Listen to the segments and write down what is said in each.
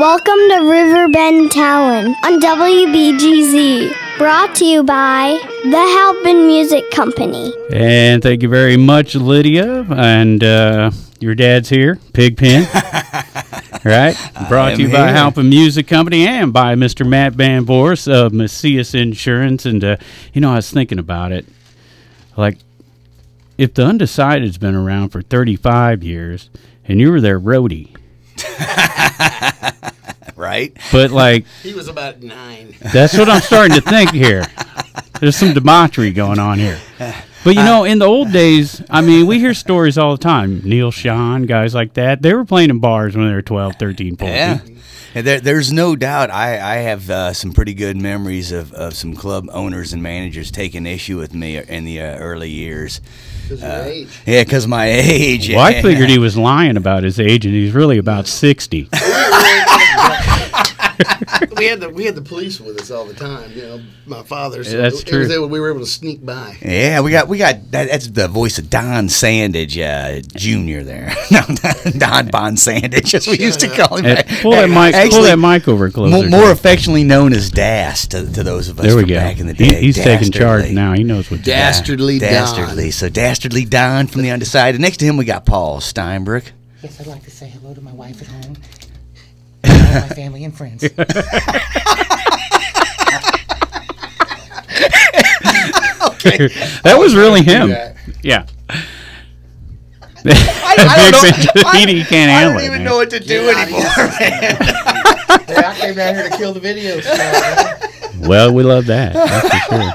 Welcome to Riverbend Talent on WBGZ, brought to you by the Halpin Music Company. And thank you very much, Lydia. And your dad's here, Pigpen. Right? Brought to you by Halpin Music Company and by Mr. Matt Van Vorst of Macias Insurance. And, you know, I was thinking about it. Like, if the Undecided's been around for 35 years and you were their roadie. Right? But, like... He was about 9. That's what I'm starting to think here. There's some debauchery going on here. But, you know, in the old days, I mean, we hear stories all the time. Neil Sean, guys like that, they were playing in bars when they were 12, 13, 14. Yeah. There's no doubt I have some pretty good memories of some club owners and managers taking issue with me in the early years. Because of your age. Yeah, because my age. Well, I figured he was lying about his age, and he's really about 60. We had the police with us all the time, you know. My father. So yeah, that's true. We were able to sneak by. Yeah, we got that's the voice of Don Sandage Jr. there. No, Don Bon Sandage, as we used to call him. Pull that mic over closer. More affectionately known as Das to those of us back in the day. He's taking charge now. He knows what. Dastardly Don. So Dastardly Don from the Undecided. Next to him we got Paul Steinbrueck. Yes, I'd like to say hello to my wife at home. My family and friends. Okay. That was really him. Yeah. I don't even know what to do anymore. Yeah, I came down here to kill the video. So. Well, we love that. That's for sure.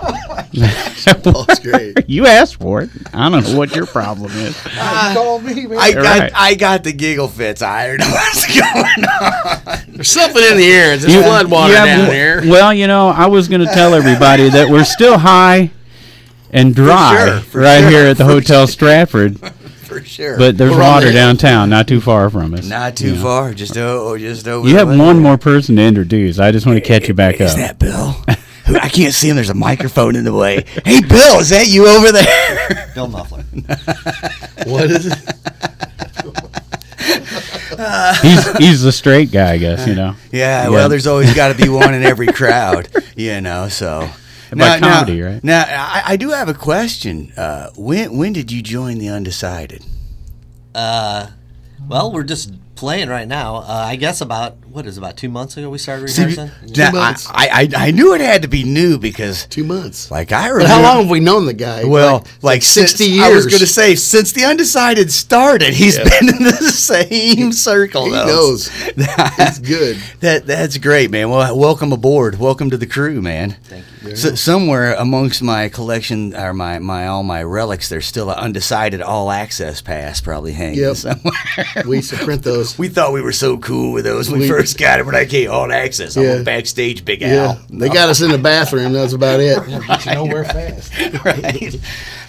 Oh, that's great. You asked for it. I don't know what your problem is. You called me, man. I got the giggle fits. I don't know what's going on. There's something in the air. There's blood water down there. Well, you know, I was going to tell everybody that we're still high and dry here at the Hotel Stratford. For sure. But there's water downtown, not too far from us. Not too far, just over. You have one more person to introduce. I just want to catch you back up. Is that Bill? I can't see him. There's a microphone in the way. Hey, Bill, is that you over there? Bill Muffler. What is it? He's the straight guy, I guess, you know. Yeah, well, there's always got to be one in every crowd, you know, so... By comedy, right? Now, I do have a question. When did you join the Undecided? Well, we're just playing right now. I guess about 2 months ago we started rehearsing. I knew it had to be new because 2 months. Like I remember. But how long have we known the guy? Well, like 60 years. I was going to say since the Undecided started, he's been in the same circle. He knows. That's good. That's great, man. Well, welcome aboard. Welcome to the crew, man. Thank you. Somewhere amongst my collection or all my relics, there's still an Undecided all access pass probably hanging somewhere. We used to print those. We thought we were so cool with those. When we first got it, when I came on access, I went backstage, Big Al. They got us in the bathroom. That's about it. Right, nowhere fast. Right.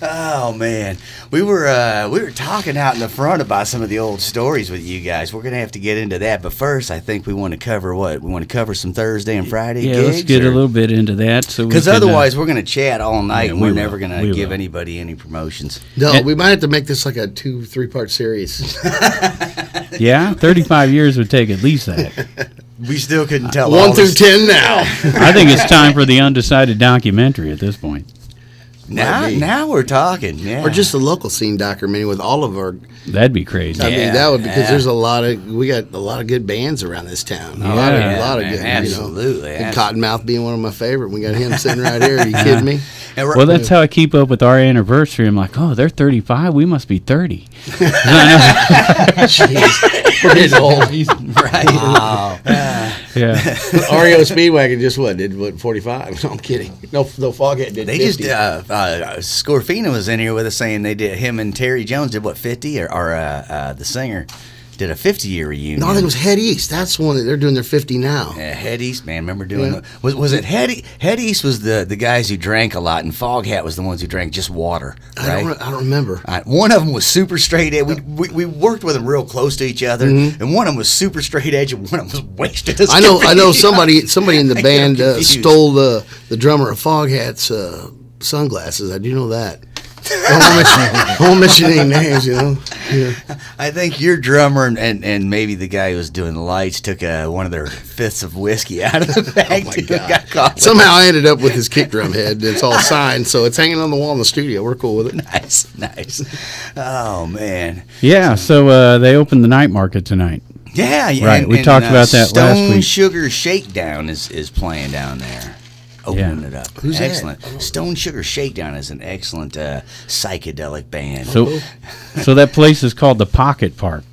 Oh man, we were talking out in the front about some of the old stories with you guys. We're gonna have to get into that, but first, I think we want to cover some Thursday and Friday gigs. Yeah, let's get a little bit into that. So. Because otherwise, we're going to chat all night, and we're never going to give anybody any promotions. No, we might have to make this like a 2-3-part series. Yeah, 35 years would take at least that. We still couldn't tell. 1 through 10 now. I think it's time for the Undecided documentary at this point. Now we're talking. Yeah. Or just a local scene documentary with all of our. That'd be crazy. I mean, that would because there's we got a lot of good bands around this town. A lot of good. Absolutely. You know, Cottonmouth being one of my favorite. We got him sitting right here. Are you kidding me? Well, that's how I keep up with our anniversary. I'm like, oh, they're 35. We must be 30. Jeez, we're old. Right. Wow. Yeah. REO Speedwagon just did 45? No, I'm kidding. No, Foghat did. They 50. Just Scorfino was in here with us saying they did. Him and Terry Jones did 50 or the singer. Did a 50-year reunion. No, I think it was Head East. That's one that they're doing their 50 now. Yeah, Head East, man. Remember doing was it Head East? Head East was the guys who drank a lot, and Foghat was the ones who drank just water. Right? I don't remember. One of them was super straight edge. We worked with them real close to each other, and one of them was super straight edge, and one of them was wasted. I know. Somebody in the band stole the drummer of Foghat's sunglasses. I do know that. Don't mention any names, you know. Yeah. I think your drummer and maybe the guy who was doing the lights took one of their fifths of whiskey out of the bag. Oh my God. Got somehow I ended up with his kick drum head. It's all signed, so it's hanging on the wall in the studio. We're cool with it. Nice, nice. Oh, man. Yeah, so they opened the night market tonight. Yeah, yeah. Right, we talked about that last week. Stone Sugar Shakedown is playing down there. Opening it up. Who's excellent. That? Stone Sugar Shakedown is an excellent psychedelic band. So that place is called the Pocket Park.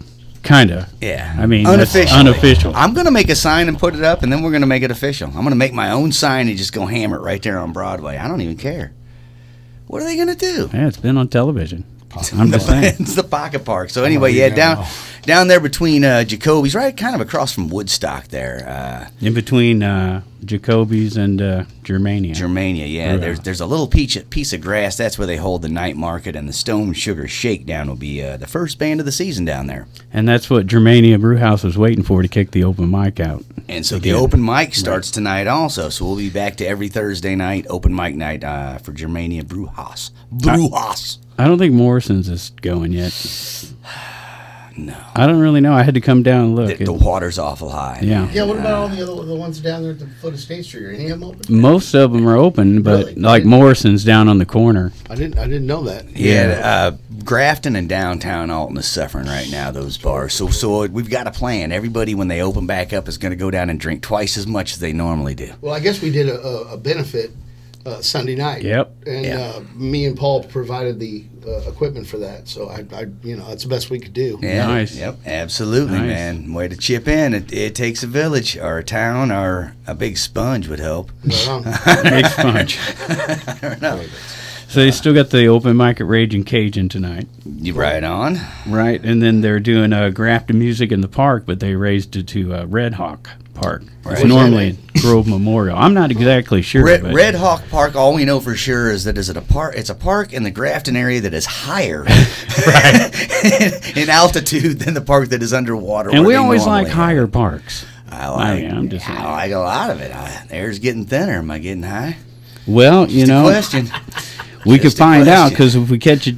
Kind of. Yeah. I mean, unofficial. I'm going to make a sign and put it up, and then we're going to make it official. I'm going to make my own sign and just go hammer it right there on Broadway. I don't even care. What are they going to do? Yeah, it's been on television. I'm just saying. It's the Pocket Park. So anyway, down there between Jacoby's, right kind of across from Woodstock there. In between Jacoby's and Germania. Germania, yeah. There's a little piece of grass. That's where they hold the night market, and the Stone Sugar Shakedown will be the first band of the season down there. And that's what Germania Brew House was waiting for, to kick the open mic out. And so the open mic starts tonight also. So we'll be back to every Thursday night, open mic night for Germania Brew House. Brew House. I don't think Morrison's is going yet. No. I don't really know. I had to come down and look. The water's awful high. Yeah. Yeah, what about all the ones down there at the foot of State Street? Are any of them open? Most of them are open, but really? Like Morrison's down on the corner. I didn't know that. Yeah, Grafton and downtown Alton is suffering right now, those bars. So we've got a plan. Everybody, when they open back up, is going to go down and drink twice as much as they normally do. Well, I guess we did a benefit Sunday night. Yep. And me and Paul provided the equipment for that, so I you know, that's the best we could do. Yeah. Nice. Yep. Absolutely, nice. Man. Way to chip in. It takes a village or a town or a big sponge would help. Big sponge. I don't know. So they still got the open mic at Raging Cajun tonight. Right on. Right, and then they're doing Grafton Music in the Park, but they raised it to Red Hawk Park. Right. It's normally Grove Memorial. I'm not exactly sure. Red Hawk Park. All we know for sure is that it's a park in the Grafton area that is higher in altitude than the park that is underwater. And we always like higher parks. I like a lot of it. The air's getting thinner. Am I getting high? Well, you know. Question. We could find out, because if we catch it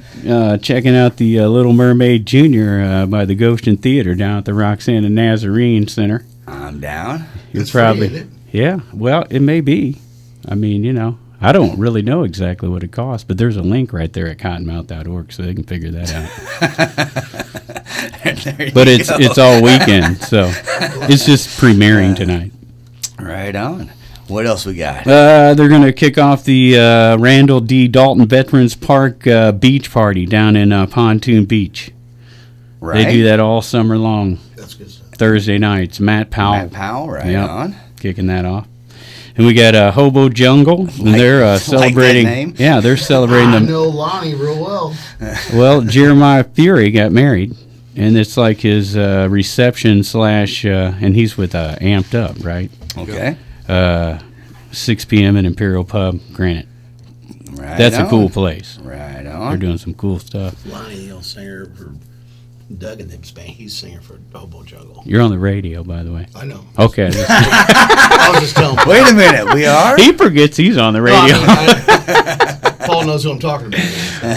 checking out the Little Mermaid Junior by the Goshen Theater down at the Roxana and Nazarene Center. I'm down. It's probably free, isn't it? Yeah. Well, it may be. I mean, you know, I don't really know exactly what it costs, but there's a link right there at cottonmouth.org, so they can figure that out. But it's all weekend, so it's just premiering tonight. Right on. What else we got? They're going to kick off the Randall D. Dalton Veterans Park Beach Party down in Pontoon Beach. Right. They do that all summer long. That's good stuff. Thursday nights. Matt Powell. Matt Powell, right on. Kicking that off. And we got Hobo Jungle. And they're celebrating. Like that name. Yeah, they're celebrating them. I know Lonnie real well. Well, Jeremiah Fury got married. And it's like his reception / and he's with Amped Up, right? Okay. 6 p.m. at Imperial Pub, Granite. Right. That's a cool place. Right on. They're doing some cool stuff. Lonnie, the old singer for Doug and them's band, he's singer for Hobo Jungle. You're on the radio, by the way. I know. Okay. I was just telling. Wait a minute, we are. He forgets he's on the radio. No, Paul knows who I'm talking about.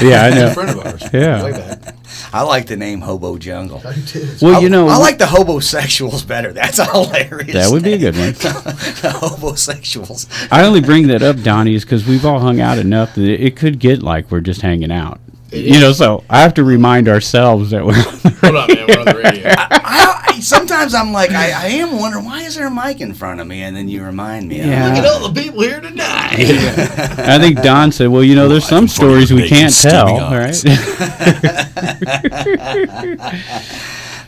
Yeah, I know. He's a friend of ours. Yeah. Way back. I like the name Hobo Jungle. I do. Well, you know, I like the hobosexuals better. That's a hilarious. That would be a good one. The hobosexuals. I only bring that up, Donnie, is because we've all hung out enough that it could get like we're just hanging out. You know, so I have to remind ourselves that we're on the radio. Hold on, man, we're on the radio. Sometimes I'm like, I am wondering, why is there a mic in front of me? And then you remind me. Yeah. Look at all the people here tonight. Yeah. I think Don said, well, you know, there's some stories we can't tell. All right.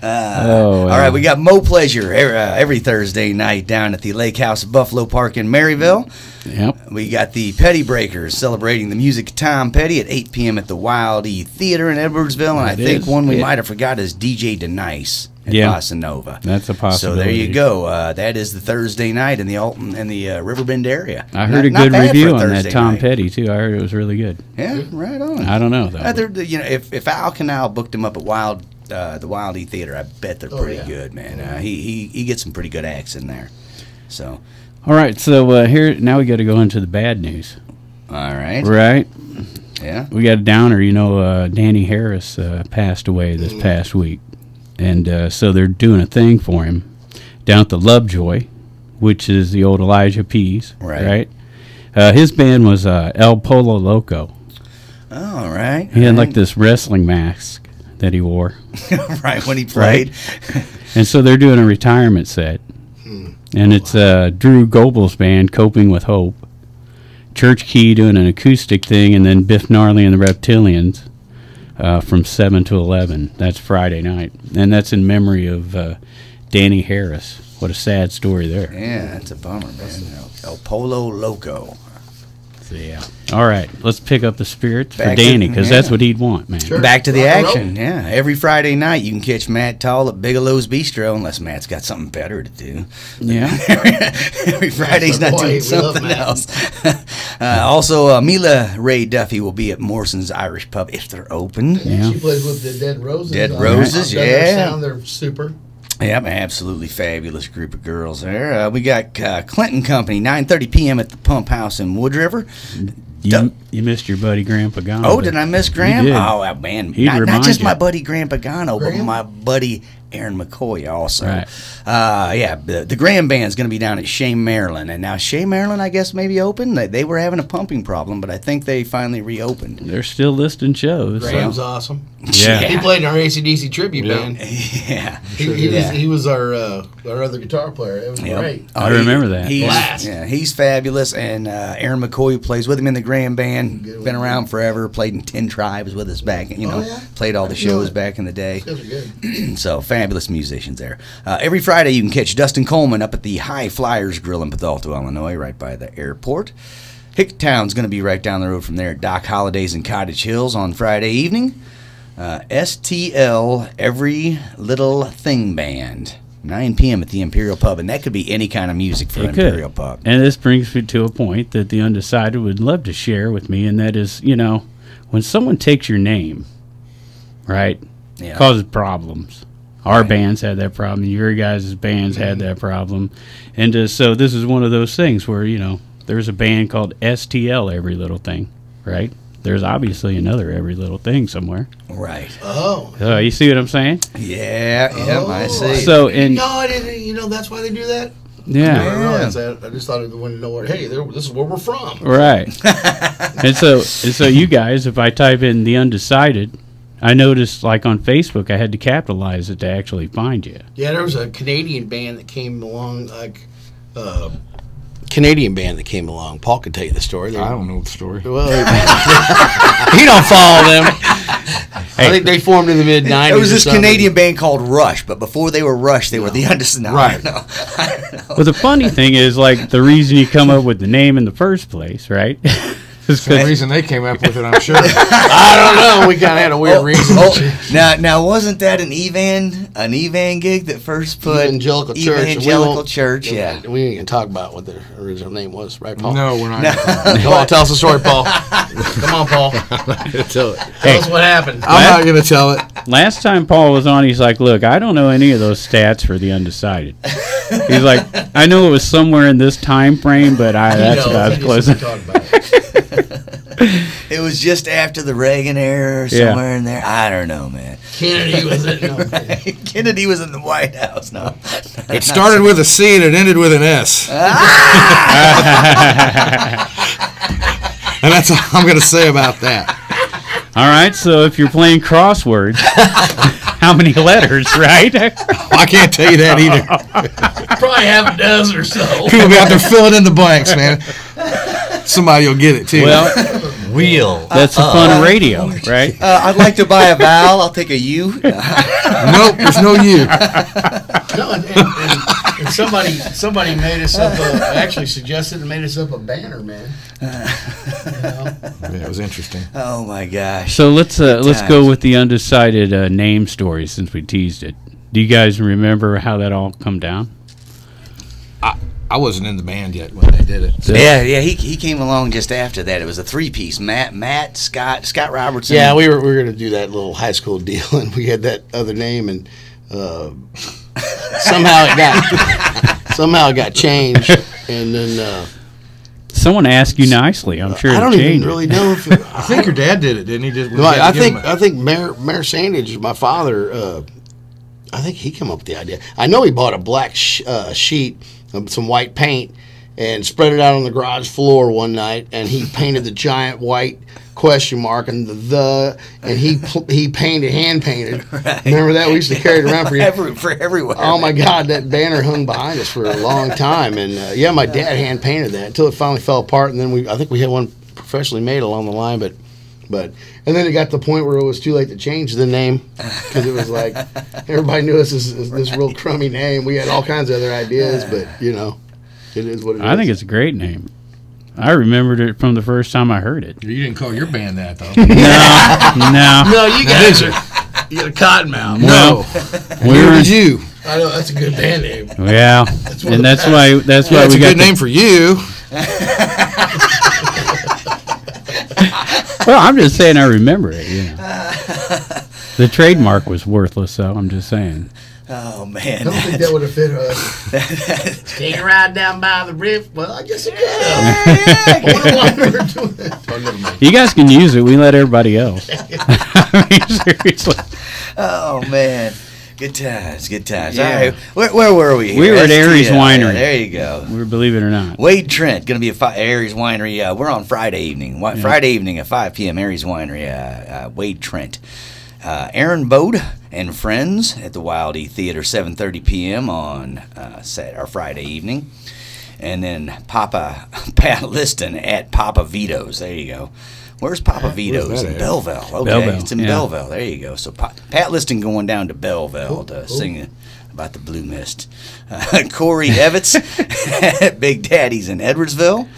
All right, we got Mo Pleasure every Thursday night down at the Lake House at Buffalo Park in Maryville. Yep. We got the Petty Breakers celebrating the music of Tom Petty at 8 p.m. at the Wild E Theater in Edwardsville. And I think one we might have forgot is DJ DeNice at Bossa Nova. That's a possibility. So there you go. That is the Thursday night in the Alton and the Riverbend area. I heard a good review on that Tom Petty, too. I heard it was really good. Yeah, right on. I don't know, though. You know, if Al Canal booked him up at the Wild E Theater, I bet they're pretty good, man. He gets some pretty good acts in there. So, all right, so now we got to go into the bad news. All right. Right. Yeah. We got a downer, you know, Danny Harris passed away this past week. And so they're doing a thing for him down at the Lovejoy, which is the old Elijah Pease. Right. Right? His band was El Pollo Loco. Oh, all right. He had like this wrestling mask that he wore. Right, when he played. Right? And so they're doing a retirement set. And it's Drew Goebel's band, Coping with Hope. Church Key doing an acoustic thing, and then Biff Gnarly and the Reptilians from 7 to 11. That's Friday night. And that's in memory of Danny Harris. What a sad story there. Yeah, that's a bummer, man. El Pollo Loco. So, yeah. All right, let's pick up the spirits for Danny, because that's what he'd want, man. Sure. Back to the action, yeah. Every Friday night you can catch Matt Tall at Bigelow's Bistro, unless Matt's got something better to do. Yeah. Every Friday's not doing something else. Also, Mila Ray Duffy will be at Morrison's Irish Pub, if they're open. Yeah. Yeah. She plays with the Dead Roses. Dead Roses, yeah. They're super. Yep, absolutely fabulous group of girls there. We got Clinton Company, 9:30 p.m. at the Pump House in Wood River. You missed your buddy Graham Pagano. Oh, did I miss Graham? Oh, man. Not just my buddy Graham Pagano, but my buddy Aaron McCoy also. Right. Yeah, the Graham Band's going to be down at Shea, Maryland. And now Shea, Maryland, I guess, may be open. They were having a pumping problem, but I think they finally reopened. They're still listing shows. Graham's awesome. Yeah. He played in our AC/DC tribute band. Yeah. He was our other guitar player. It was great. Oh, I remember that. He's fabulous, and Aaron McCoy plays with him in the Graham Band. Been around forever. Played in 10 Tribes with us back, played all the shows back in the day. Those are good. So, fabulous musicians there. Every Friday you can catch Dustin Coleman up at the High Flyers Grill in Bethalto, Illinois, right by the airport. Hicktown's going to be right down the road from there. Doc Holidays in Cottage Hills on Friday evening. STL, Every Little Thing Band, 9 p.m. at the Imperial Pub, and that could be any kind of music for Imperial Pub. And this brings me to a point that the Undecided would love to share with me, and that is, when someone takes your name, right, causes problems. Our bands had that problem. Your guys' bands had that problem. And so this is one of those things where, there's a band called STL, Every Little Thing, right? There's obviously another Every Little Thing somewhere. Right. Oh. You see what I'm saying? Yeah, I see. No, I didn't. That's why they do that. Yeah. I didn't realize that. I just thought everyone wanted to know, this is where we're from. Right. and so you guys, if I type in The Undecided, I noticed, on Facebook, I had to capitalize it to actually find you. Yeah, there was a Canadian band that came along, Paul could tell you the story. I don't know the story. Well, he don't follow them. I think they formed in the mid-90s. There was this Canadian band called Rush, but before they were Rush, they were the Undecided. Right. I don't know. Well, the funny thing is, the reason you come up with the name in the first place, right? The reason they came up with it, I'm sure. I don't know. We kind of had a weird reason. Now, wasn't that an Evan gig that first put Evangelical Church? Yeah. We didn't even talk about what their original name was, right, Paul? No, we're not. Come on, tell us the story, Paul. Come on, Paul. I'm not going to tell it. Tell us what happened. I'm not going to tell it. Last time Paul was on, he's like, look, I don't know any of those stats for the Undecided. He's like, I know it was somewhere in this time frame, but that's about as close. It was just after the Reagan era or somewhere in there. I don't know, man. Kennedy was in Kennedy was in the White House. No, it started with a C and it ended with an S. And that's all I'm going to say about that. All right, so if you're playing crosswords, how many letters, right? I can't tell you that either. Probably half a dozen or so. People be out there filling in the blanks, man. Somebody will get it too. Well, that's a fun radio, right? I'd like to buy a vowel. I'll take a U. Nope, there's no U. No, and somebody made us up. Actually, suggested and made us up a banner, man. Yeah, it was interesting. Oh my gosh! So let's go with the Undecided name story since we teased it. Do you guys remember how that all come down? I wasn't in the band yet when they did it. So. Yeah. He came along just after that. It was a three-piece. Matt, Scott Robertson. Yeah, we were going to do that little high school deal, and we had that other name, and somehow it got changed, and then Someone asked you nicely. I'm sure. I don't even really know if it, I think your dad did it, didn't he? Just I think Mayor Sandage, my father. I think he came up with the idea. I know he bought a black sheet, some white paint, and spread it out on the garage floor one night, and he painted the giant white question mark and he hand painted. Right. Remember that? We used to carry it around for everywhere. Oh my God, that banner hung behind us for a long time, and yeah, my dad hand painted that until it finally fell apart, and then I think we had one professionally made along the line, but and then it got to the point where it was too late to change the name because it was like everybody knew us as this real crummy name. We had all kinds of other ideas, but you know. It is what it is. I think it's a great name. I remembered it from the first time I heard it. You didn't call your band that, though. No. No, you guys are. You got a Cottonmouth. No. Where is you? I know, that's a good band name. Yeah. That's why we got. That's a good name for you. Well, I'm just saying I remember it. You know. The trademark was worthless, though. I'm just saying. Oh, man. I don't think that would have fit us. Take a ride down by the river. Well, I guess it could. Yeah. You guys can use it. We let everybody else. I mean, seriously. Oh, man. Good times, good times. Yeah. All right. Where were we? We were at Aries Winery. Yeah, there you go. We were, believe it or not. Wade Trent, going to be at Aries Winery. We're on Friday evening. Yeah. Friday evening at 5 p.m., Aries Winery, Wade Trent. Aaron Bode and friends at the Wild E Theater, 7:30 p.m. on Friday evening, and then Papa Pat Liston at Papa Vito's. There you go. Where's Papa Vito's? In Belleville. Okay, Belleville. It's in Belleville. There you go. So Pat Liston going down to Belleville to sing about the Blue Mist. Corey Evitz at Big Daddy's in Edwardsville.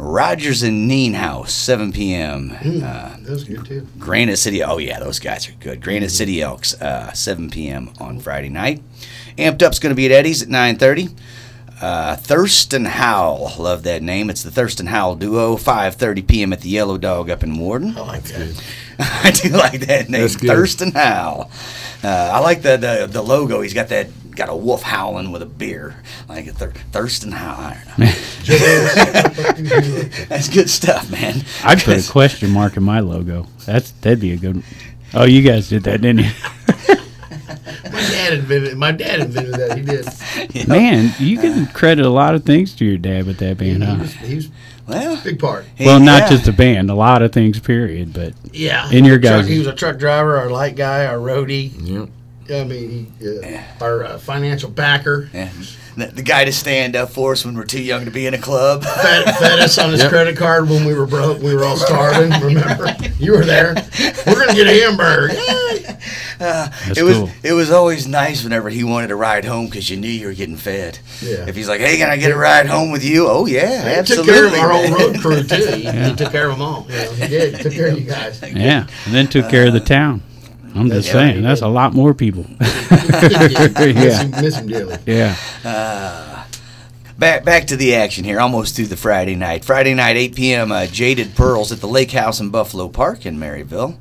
Rogers and Neenhouse, 7 p.m. That was good, too. Granite City. Oh, yeah, those guys are good. Granite City Elks, 7 p.m. on Friday night. Amped Up's going to be at Eddie's at 9:30. Thurston Howell. Love that name. It's the Thurston Howell Duo, 5:30 p.m. at the Yellow Dog up in Warden. I like that. I do like that name, Thurston Howell. I like the logo. He's got that. Got a wolf howling with a beer, like a Thurston Howell. I don't know. That's good stuff, man. I'd put a question mark in my logo. That'd be a good one. Oh, you guys did that, didn't you? My dad invented that. He did. Yep. Man, you can credit a lot of things to your dad with that band, He was a big part. Well, not just the band, a lot of things, period. But yeah, in your guys, he was a truck driver, our light guy, our roadie. Yep. I mean, our financial backer. Yeah. The guy to stand up for us when we're too young to be in a club. Fed us on his credit card when we were broke. We were all starving, remember? Right. You were there. We're going to get a hamburger. It was always nice whenever he wanted a ride home because you knew you were getting fed. Yeah. If he's like, hey, can I get a ride home with you? Oh, yeah, he absolutely. He took care of our whole road crew, too. He took care of them all. Yeah, he did. He took care of you guys. Yeah, and then took care of the town. I'm just saying, that's a lot more people. Miss him dearly. Yeah. Back to the action here, almost through the Friday night. Friday night, 8 p.m., Jaded Pearls at the Lake House in Buffalo Park in Maryville.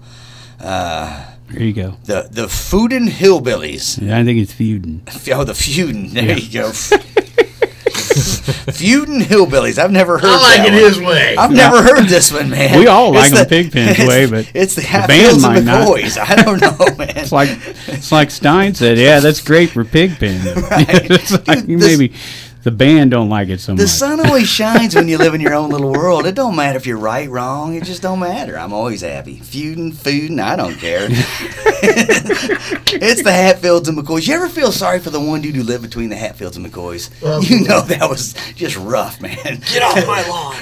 There you go. The Feudin' Hillbillies. Yeah, I think it's Feudin'. Oh, the Feudin'. There you go. Feudin' Hillbillies. I've never heard. I like it his way. I've never heard this one, man. We all like them Pigpen's way, but it's the Hatfields and McCoys. I don't know, man. It's like Stein said. Yeah, that's great for Pigpen. Right. It's like maybe the band don't like it so much. The sun always shines when you live in your own little world. It don't matter if you're right, wrong. It just don't matter. I'm always happy. Feudin', I don't care. It's the Hatfields and McCoys. You ever feel sorry for the one dude who lived between the Hatfields and McCoys? Well, you know that was just rough, man. Get off my lawn.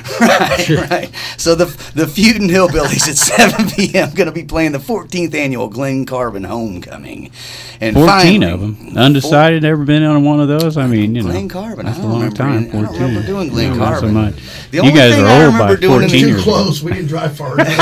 Right. So the Feudin' Hillbillies at 7 p.m. going to be playing the 14th annual Glen Carbon Homecoming. And 14 finally, of them. Undecided, ever been on one of those? I mean, you know. Glen Carbon. That's a long time. 14. I don't remember doing Glen Carbon. Not so much. The only you guys thing are old by 14 years close. We didn't drive far enough.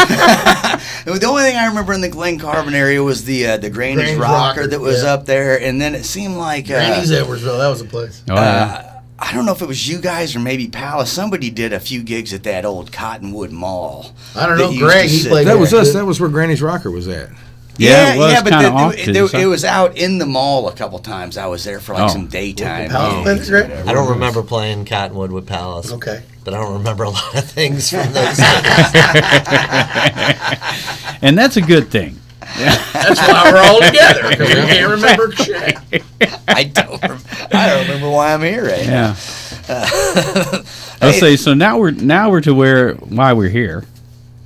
The only thing I remember in the Glen Carbon area was the Granny's Rocker that was up there, and then it seemed like Granny's Edwardsville. That was a place. Oh, yeah. I don't know if it was you guys or maybe Palace. Somebody did a few gigs at that old Cottonwood Mall. I don't know. Greg, he played. That was us. That was where Granny's Rocker was at. Yeah, but it was out in the mall a couple times. I was there for like some daytime. I don't remember playing Cottonwood with Palace. Okay. but I don't remember a lot of things from those days. And that's a good thing. That's why we're all together, because we can't remember shit. I don't remember why I'm here right now. I'll say, so now we're to why we're here.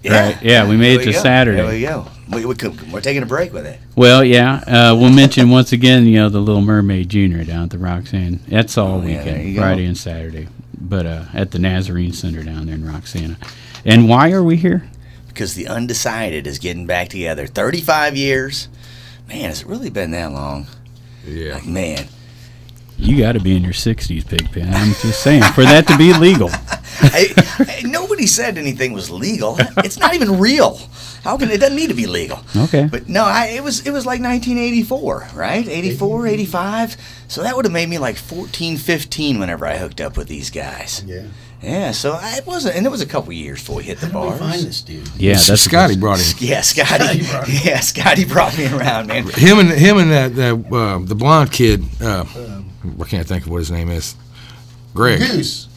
Yeah. Right? Yeah, we made it to Saturday. There we go. We're taking a break with it. Well, yeah. We'll mention once again, the Little Mermaid Junior down at the Roxana. That's all weekend, Friday and Saturday. But at the Nazarene Center down there in Roxana. And why are we here? Because the Undecided is getting back together. 35 years. Man, has it really been that long? Yeah. Like, man. You got to be in your 60s, Pigpen. I'm just saying. For that to be legal. Nobody said anything was legal. It's not even real. How can it doesn't need to be legal? Okay. But no, it was like 1984, right? 84, 85. So that would have made me like 14, 15 whenever I hooked up with these guys. Yeah. Yeah, so it wasn't, and it was a couple years before we hit the bars. How did we find this dude? Yeah, that's Scotty brought him. Yeah, Scotty brought me around, man. Him and the blonde kid. I can't think of what his name is. Greg. Goose.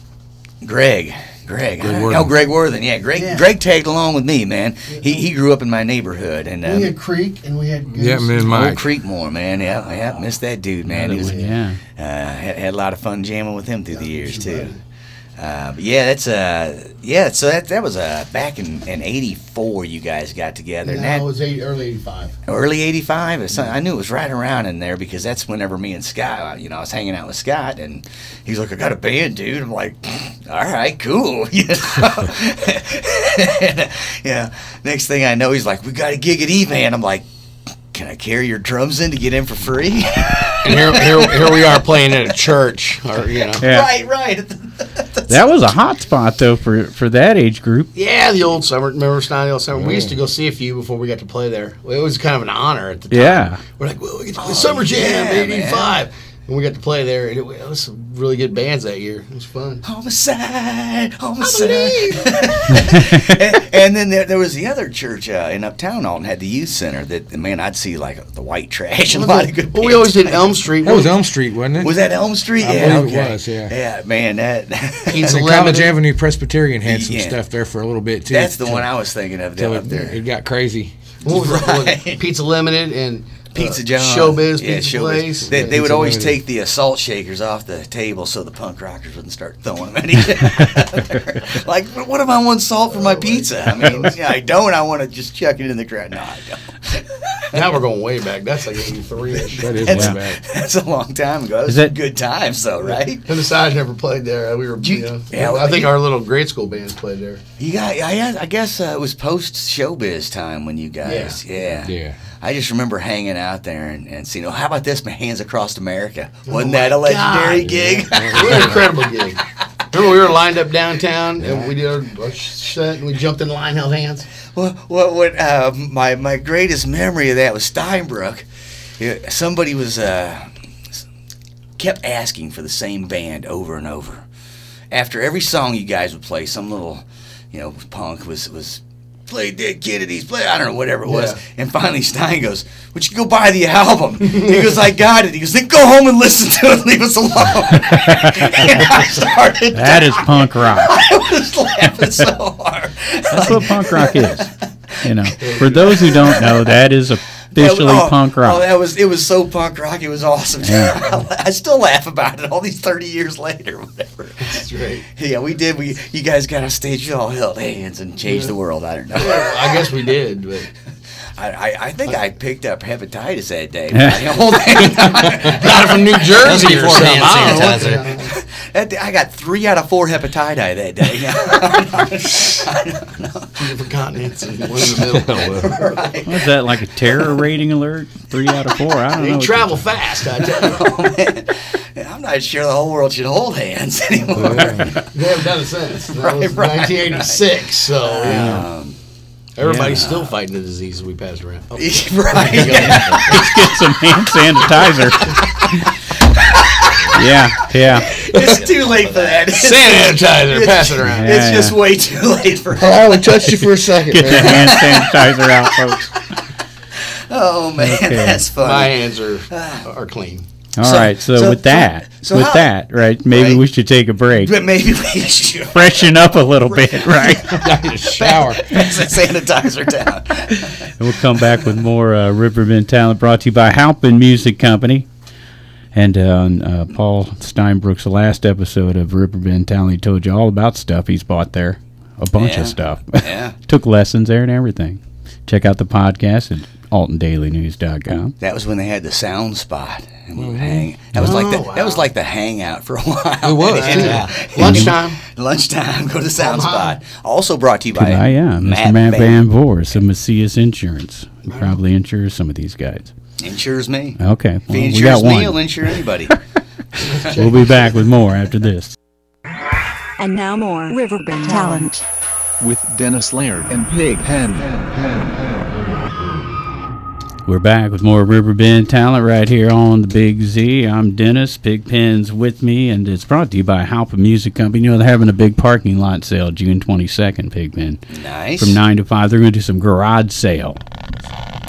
Greg. Greg Worthen. Yeah, Greg tagged along with me, man. He grew up in my neighborhood, and we had Creek, and we had Goose. Yeah, me and Mike. Old Creekmore, man. Yeah, missed that dude, man. He was had a lot of fun jamming with him through the years too. But yeah, that's so that was back in 84. You guys got together. No, it was early 85. Early 85. I knew it was right around in there because that's whenever me and Scott, I was hanging out with Scott, and he's like, "I got a band, dude." I'm like, "All right, cool." Yeah. Next thing I know, he's like, "We got a gig at E-Man." I'm like, "Can I carry your drums in to get in for free?" And here we are playing at a church, or right. That was a hot spot though for that age group. Yeah, the old summer. Remember Snoddy old summer? We used to go see a few before we got to play there. It was kind of an honor at the time. Yeah, we're like, well, we get to play Summer Jam '85, and we got to play there. And it was some really good bands that year. It was fun. Homicide. And then there was the other church in Uptown Alton had the youth center. That man, I'd see like the white trash and a lot of good. Well, we always did Elm Street. That was Elm Street, wasn't it? Was that Elm Street? I believe it was. Yeah. Yeah, man, and College Avenue Presbyterian had some stuff there for a little bit too. That's the one I was thinking of. Up there, it got crazy. What was that? Pizza Limited and Pizza John's. Showbiz Pizza Place. They would always take the salt shakers off the table so the punk rockers wouldn't start throwing them at each other. Like, what if I want salt for my pizza? I mean, I don't. I want to just chuck it in the crowd. No, I don't. Now we're going way back. That's like 83-ish. That is way back. That's a long time ago. That was good times, though, right? Undecided never played there. We were, I think our little grade school bands played there. You got, I guess it was post-showbiz time when you guys. Yeah. I just remember hanging out there and seeing, how about this, my Hands Across America? Wasn't that a legendary gig? It was an incredible gig. Remember, we were lined up downtown, and we did our set, and we jumped in line, held hands. Well, my greatest memory of that was Steinbrueck. Somebody was kept asking for the same band over and over. After every song you guys would play, some little, punk was played Dead Kennedys, I don't know, whatever it was. And finally Stein goes, would you go buy the album? He goes, I got it. He goes, then go home and listen to it and leave us alone. And I started That is punk rock. I was laughing so hard. That's what punk rock is. For those who don't know, that is officially punk rock. Oh, it was so punk rock. It was awesome. Yeah. I still laugh about it all these 30 years later. Whatever. That's right. Yeah, we did. You guys got on stage. You all held hands and changed the world. I don't know. I guess we did, but. I think I picked up hepatitis that day. Not from New Jersey or something. I got 3 out of 4 hepatitis that day. I don't know. 2 different continents and one in the middle. Right. Was that like a terror rating alert? 3 out of 4. I don't know. You travel fast, I tell you. Oh, man. I'm not sure the whole world should hold hands anymore. They haven't done it since. That was 1986. Right. So. Everybody's still fighting the disease we passed around. Oh. Right. Let's get some hand sanitizer. It's too late for that. Sanitizer, pass it around. It's just way too late for that. I only touched you for a second. Get that hand sanitizer out, folks. Oh, man, that's funny. My hands are clean. All right, so with that. So with that, right? Maybe we should take a break. But maybe we should freshen up a little bit, right? I need a shower. Pass that sanitizer down. And we'll come back with more Riverbend Talent, brought to you by Halpin Music Company. And on Paul Steinbrueck's last episode of Riverbend Talent, he told you all about stuff he's bought there. A bunch of stuff. Yeah. Took lessons there and everything. Check out the podcast at altondailynews.com. That was when they had the sound spot. And we would hang. That was that was like the hangout for a while. It was. Lunchtime. Lunchtime. Go to the sound spot. Also brought to you by Matt Van Voorhis of Macias Insurance. He probably insures some of these guys. Insures me. Okay. Well, if he insures me, he'll insure anybody. We'll be back with more after this. And now more Riverbend Talent with Dennis Laird and Pig Pen. We're back with more Riverbend Talent right here on the Big Z. I'm Dennis. Pig Pen's with me, and it's brought to you by Halpin Music Company. You know, they're having a big parking lot sale June 22nd, Pig Pen. Nice. From 9 to 5, they're going to do some garage sale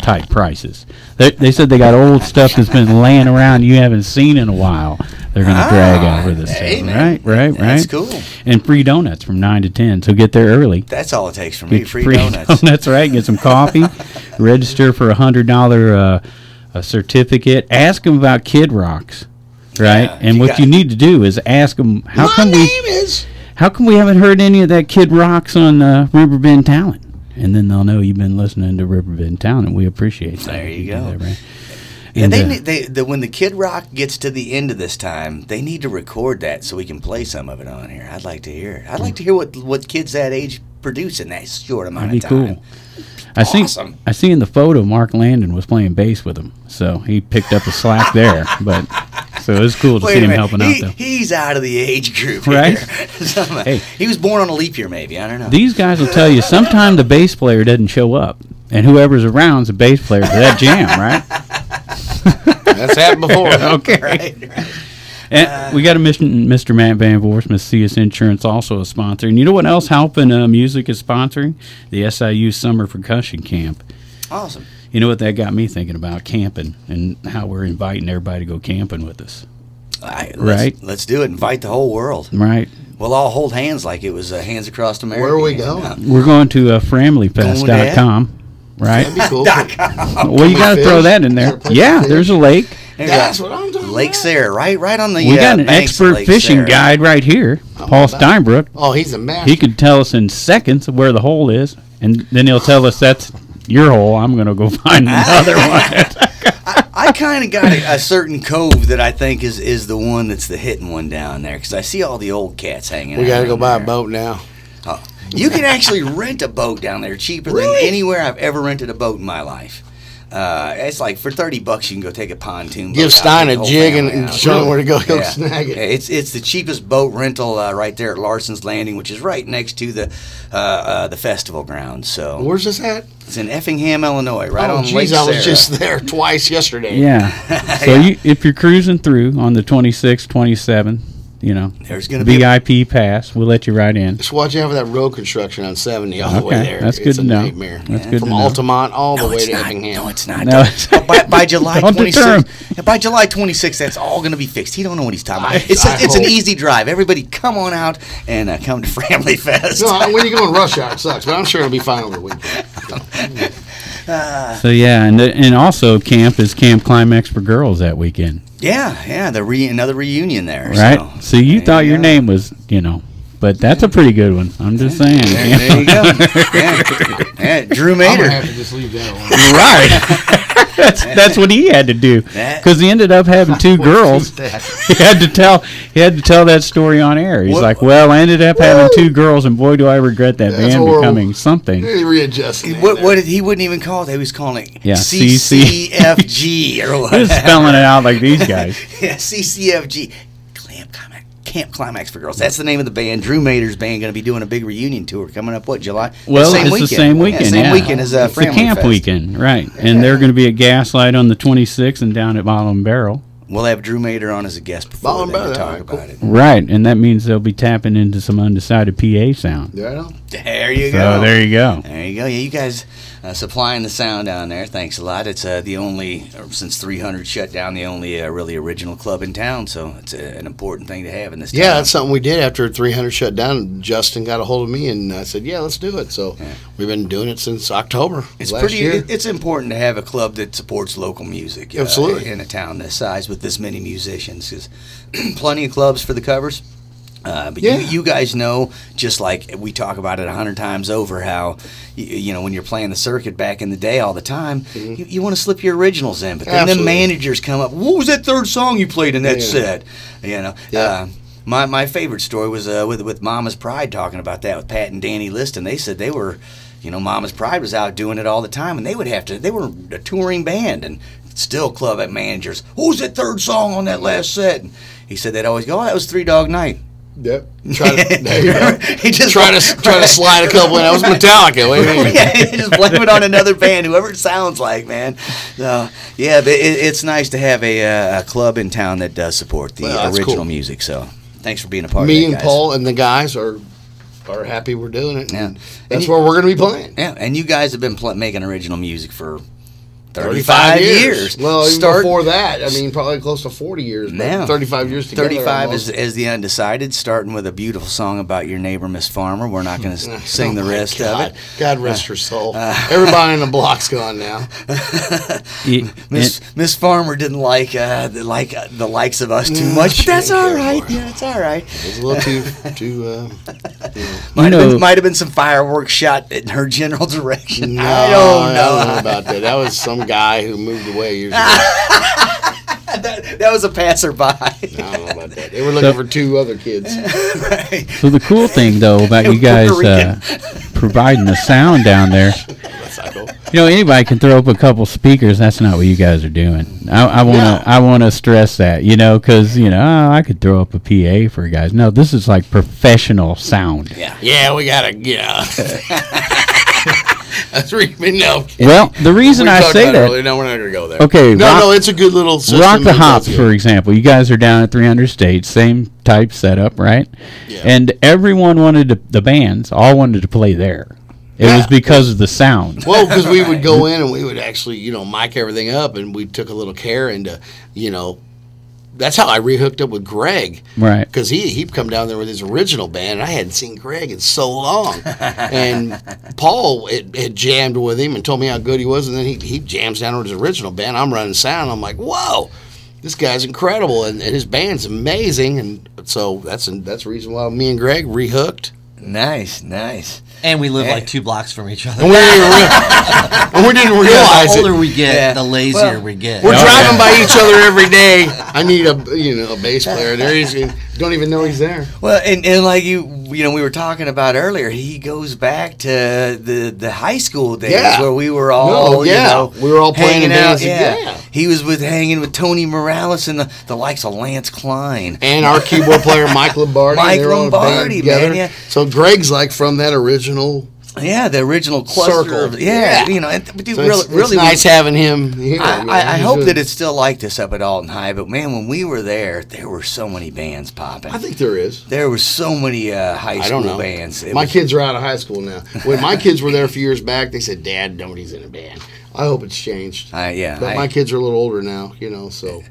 type prices. They said they got old stuff that's been laying around you haven't seen in a while. They're going to drag out for this sale. Right. That's cool. And free donuts from 9 to 10, so get there early. That's all it takes for me, free donuts. That's right. Get some coffee, register for $100 a certificate, ask them about Kid Rocks, right? Yeah, and what you need to do is ask them, how come we haven't heard any of that Kid Rocks on Riverbend Talent? And then they'll know you've been listening to Riverbend Talent, and we appreciate that. There you go. And when the Kid Rock gets to the end of this time, they need to record that so we can play some of it on here. I'd like to hear it. I'd like to hear what kids that age produce in that short amount of time. Cool. Awesome. I see in the photo Mark Landon was playing bass with him, so he picked up a slack there. But so it was cool to see him helping out, though. He's out of the age group, right? So, he was born on a leap year, maybe. I don't know. These guys will tell you sometimes the bass player doesn't show up, and whoever's around is a bass player for that jam, right? That's happened before. Okay. Right. And we got to mention Mr. Matt Van Voorhis, Macias Insurance, also a sponsor. And you know what else Halpin Music is sponsoring? The SIU Summer Percussion Camp. Awesome. You know what that got me thinking about? Camping, and how we're inviting everybody to go camping with us. Let's do it. Invite the whole world. Right. We'll all hold hands like it was Hands Across America. Where are we going? We're going to framlyfest.com. Right? That'd be cool. Well, you got to throw that in there. Yeah, there's a lake. That's what I'm talking about. Lake Sarah, right on the. We got an expert fishing guide right here, Paul Steinbrueck. Oh, he's a master. He could tell us in seconds where the hole is, and then he'll tell us that's your hole. I'm going to go find another one. I kind of got a certain cove that I think is the one that's the hitting one down there, because I see all the old cats hanging out. We got to go buy a boat now. Oh. You can actually rent a boat down there cheaper than anywhere I've ever rented a boat in my life. It's like for $30 you can go take a pontoon boat. Give Stein a jig and show him where to go. He'll snag it. It's the cheapest boat rental right there at Larson's Landing, which is right next to the festival grounds. So where's this at? It's in Effingham, Illinois, right on Lake Sarah. I was just there twice yesterday. Yeah. So if you're cruising through on the 26th, 27th. You know, there's going to be VIP pass. We'll let you right in. Just watch out for that road construction on 70 all the way there. That's good to know. It's a nightmare. That's good to know. From Altamont all the way to Effingham. No, it's not. No, it's not. By July 26th, that's all going to be fixed. He don't know what he's talking about. It's an easy drive. Everybody, come on out and come to Family Fest. No, when you go in rush hour, it sucks, but I'm sure it'll be fine over the weekend. So yeah, and also camp is Camp Climax for Girls that weekend. Yeah, another reunion there. Right. So you thought your name was, but that's a pretty good one. I'm just saying. There you go. Yeah, Drew Mader. I'm gonna have to just leave that one. Right. That's what he had to do, because he ended up having two girls. He had to tell that story on air. He's like, well, I ended up having two girls, and boy, do I regret that band becoming something. He readjusted. What did he wouldn't even call it? He was calling it CCFG or what? He was spelling it out like these guys. Yeah, CCFG. Camp Climax for Girls. That's the name of the band. Drew Mader's band going to be doing a big reunion tour coming up, July? Well, it's the same weekend. Same weekend as it's the camp Fest. Weekend, right. And they're going to be at Gaslight on the 26th and down at Bottle & Barrel. We'll have Drew Mader on as a guest before they talk about it. Right, and that means they'll be tapping into some Undecided PA sound. Yeah. There you go. Yeah, you guys... supplying the sound down there. Thanks a lot. It's the only, since 300 shut down, the only really original club in town, so it's an important thing to have in this town. Yeah, that's something we did after 300 shut down. Justin got a hold of me, and I said, yeah, let's do it. So yeah, we've been doing it since October. It's last year. It's important to have a club that supports local music. Absolutely. In a town this size with this many musicians, because plenty of clubs for the covers. But yeah, you guys know, just like we talk about it 100 times over, how, you know, when you're playing the circuit back in the day all the time, mm-hmm, you want to slip your originals in. But then the managers come up, what was that third song you played in that set? You know, my favorite story was with Mama's Pride, talking about that with Pat and Danny Liston. They said they were, you know, Mama's Pride was out doing it all the time, and they would have to, they were a touring band, and still club at managers, who's that third song on that last set? And he said they'd always go, oh, that was Three Dog Night. Yep. He just try to slide a couple in. That was Metallica. Wait a minute. Yeah, just blame it on another band, whoever it sounds like, man. So yeah, but it's nice to have a club in town that does support the original music. So thanks for being a part of that, guys. Paul and the guys are happy we're doing it. Yeah, and that's where we're going to be playing. Yeah, and you guys have been making original music for 35 years. Well, even before that, I mean, probably close to 40 years. Now, 35 years together. 35 is the Undecided, starting with a beautiful song about your neighbor, Miss Farmer. We're not going to sing the rest of it. God rest her soul. Everybody in the block's gone now. Miss Farmer didn't like the likes of us too much. But that's all right. Yeah, it's all right. It was a little too. Might have been some fireworks shot in her general direction. No, I don't know about that. That was some guy who moved away years ago. that was a passerby. I don't know about that. They were looking for two other kids. Right. So the cool thing, though, about you guys providing the sound down there, you know, anybody can throw up a couple speakers. That's not what you guys are doing. I want to stress that, you know, because, you know, I could throw up a PA for guys. No, this is like professional sound. Yeah. Yeah, we got to get out. That's where you mean, no. Well, the reason I say that earlier, no, we're not going to go there. Okay, no, it's a good little system. Rock the Hops, for example. You guys are down at 300 Stage, same type setup, right? Yeah. And everyone wanted to, the bands all wanted to play there. It was because of the sound. Well, because we would go in and we would actually, you know, mic everything up, and we took a little care into, you know. That's how I rehooked up with Greg, right? Because he'd come down there with his original band, and I hadn't seen Greg in so long. And Paul had jammed with him and told me how good he was, and then he jams down with his original band. I'm running sound. I'm like, whoa, this guy's incredible, and his band's amazing. And so that's the reason why me and Greg rehooked. Nice, nice. And we live like 2 blocks from each other. And we didn't realize it. The older we get, the lazier we get. We're driving by each other every day. I need a bass player there. Don't even know he's there. Well, and like you know, we were talking about earlier, he goes back to the high school days where we were all, you know, we were all playing out. Yeah. He was hanging with Tony Morales and the likes of Lance Klein. And our keyboard player, Mike Lombardi. Mike Lombardi, man, yeah. So Greg's like from that original... Yeah, the original cluster. Circle. Yeah, you know, but dude, so it's really nice having him here. I hope that it's still like this up at Alton High. But man, when we were there, there were so many bands popping. I think there is. There were so many high school bands. My kids are out of high school now. When my kids were there a few years back, they said, "Dad, nobody's in a band." I hope it's changed. But my kids are a little older now, you know, so.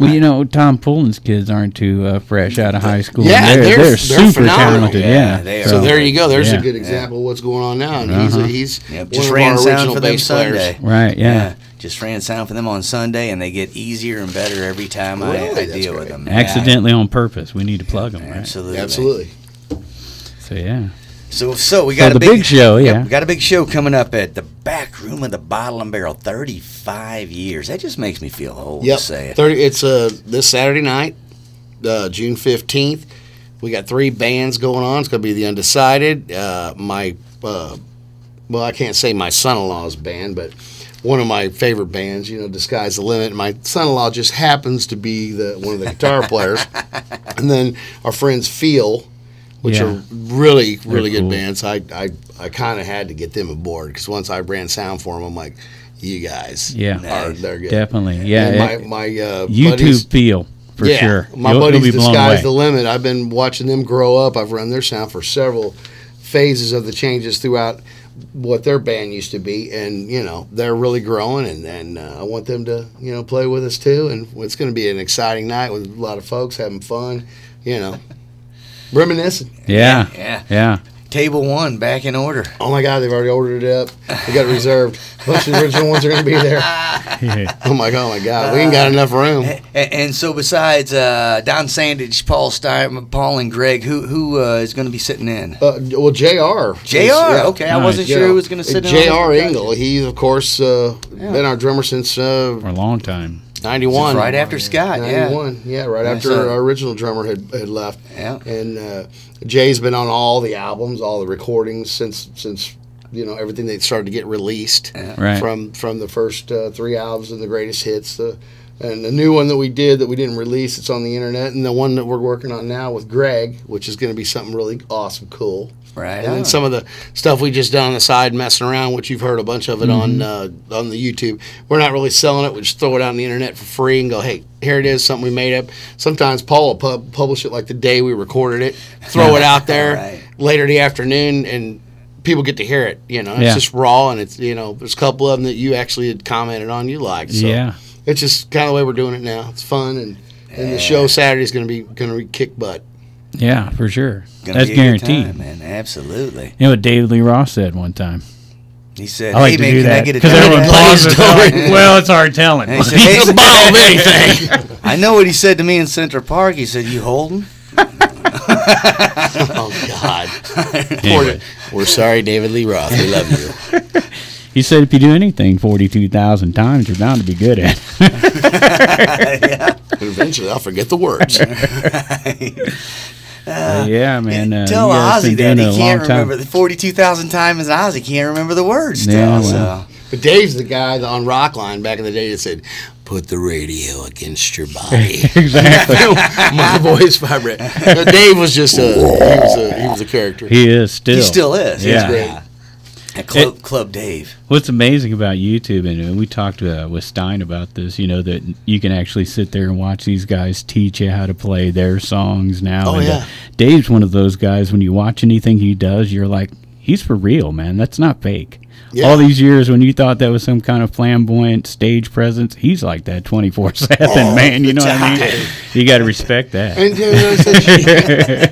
Well, you know, Tom Pullen's kids aren't too fresh out of high school. Yeah, they're super talented. Yeah, they are. So there you go. There's a good example of what's going on now. And he's just one of our original bass players. Right, yeah. Just ran sound for them on Sunday, and they get easier and better every time I deal with them. Accidentally on purpose. We need to plug them, right? Absolutely. Absolutely. So, yeah. So we got a big show, we got a big show coming up at the back room of the Bottle and Barrel. 35 years. That just makes me feel old to say it. It's this Saturday night, June 15th. We got 3 bands going on. It's going to be the Undecided. Well, I can't say my son-in-law's band, but one of my favorite bands, you know, Disguise the Limit. My son-in-law just happens to be one of the guitar players, and then our friends Feel. Which are really, really good bands. I kind of had to get them aboard because once I ran sound for them, I'm like, you guys, they're good, definitely, My YouTube Feel for sure. My buddies Disguise the Limit. I've been watching them grow up. I've run their sound for several phases of the changes throughout what their band used to be, and you know they're really growing, and I want them to play with us too, and it's going to be an exciting night with a lot of folks having fun, reminiscing. Yeah. Table one back in order. Oh my God, they've already ordered it up. We got it reserved. A bunch of the original ones are going to be there. Oh my God, we ain't got enough room. And so, besides Don Sandage, Paul and Greg, who is going to be sitting in? Well, Jr. Okay, nice. I wasn't sure who was going to sit in. Jr. Engel. He's of course been our drummer since for a long time. 91. Right after Scott. 91. Yeah, right after our original drummer had left. Yeah. And Jay's been on all the albums, all the recordings since everything that started to get released from the first three albums and the greatest hits. And the new one that we did that we didn't release, it's on the internet, and the one that we're working on now with Greg, which is going to be something really awesome, cool. Right. And then some of the stuff we just done on the side messing around, which you've heard a bunch of it on the YouTube. We're not really selling it. We just throw it out on the internet for free and go, hey, here it is, something we made up. Sometimes Paul will publish it like the day we recorded it, throw it out there later in the afternoon, and people get to hear it. It's just raw, and it's there's a couple of them that you actually had commented on you liked. So it's just kind of the way we're doing it now. It's fun, and the show Saturday is going to be kick butt. Yeah, for sure. That's guaranteed, man. Absolutely. You know what David Lee Roth said one time? He said, "I like to do that because everyone plays the story." Well, it's hard telling. He's the bottom of anything. I know what he said to me in Central Park. He said, "You holding?" Oh God. Anyway. We're sorry, David Lee Roth. We love you. He said, "If you do anything 42,000 times, you're bound to be good at it." Eventually, I'll forget the words. Yeah, man. Tell Ozzy that he can't remember the 42,000 times. Ozzy can't remember the words. Yeah, still, But Dave's the guy on Rockline back in the day that said, "Put the radio against your body." Exactly. My voice vibrated. So Dave was just he was a character. He is still. He still is. Yeah. He's great. Club Dave. What's amazing about YouTube, and we talked with Stein about this, that you can actually sit there and watch these guys teach you how to play their songs now. Oh, and Dave's one of those guys, when you watch anything he does, you're like, he's for real, man. That's not fake. Yeah. All these years when you thought that was some kind of flamboyant stage presence, he's like that 24/7, man. You know what I mean? You got to respect that.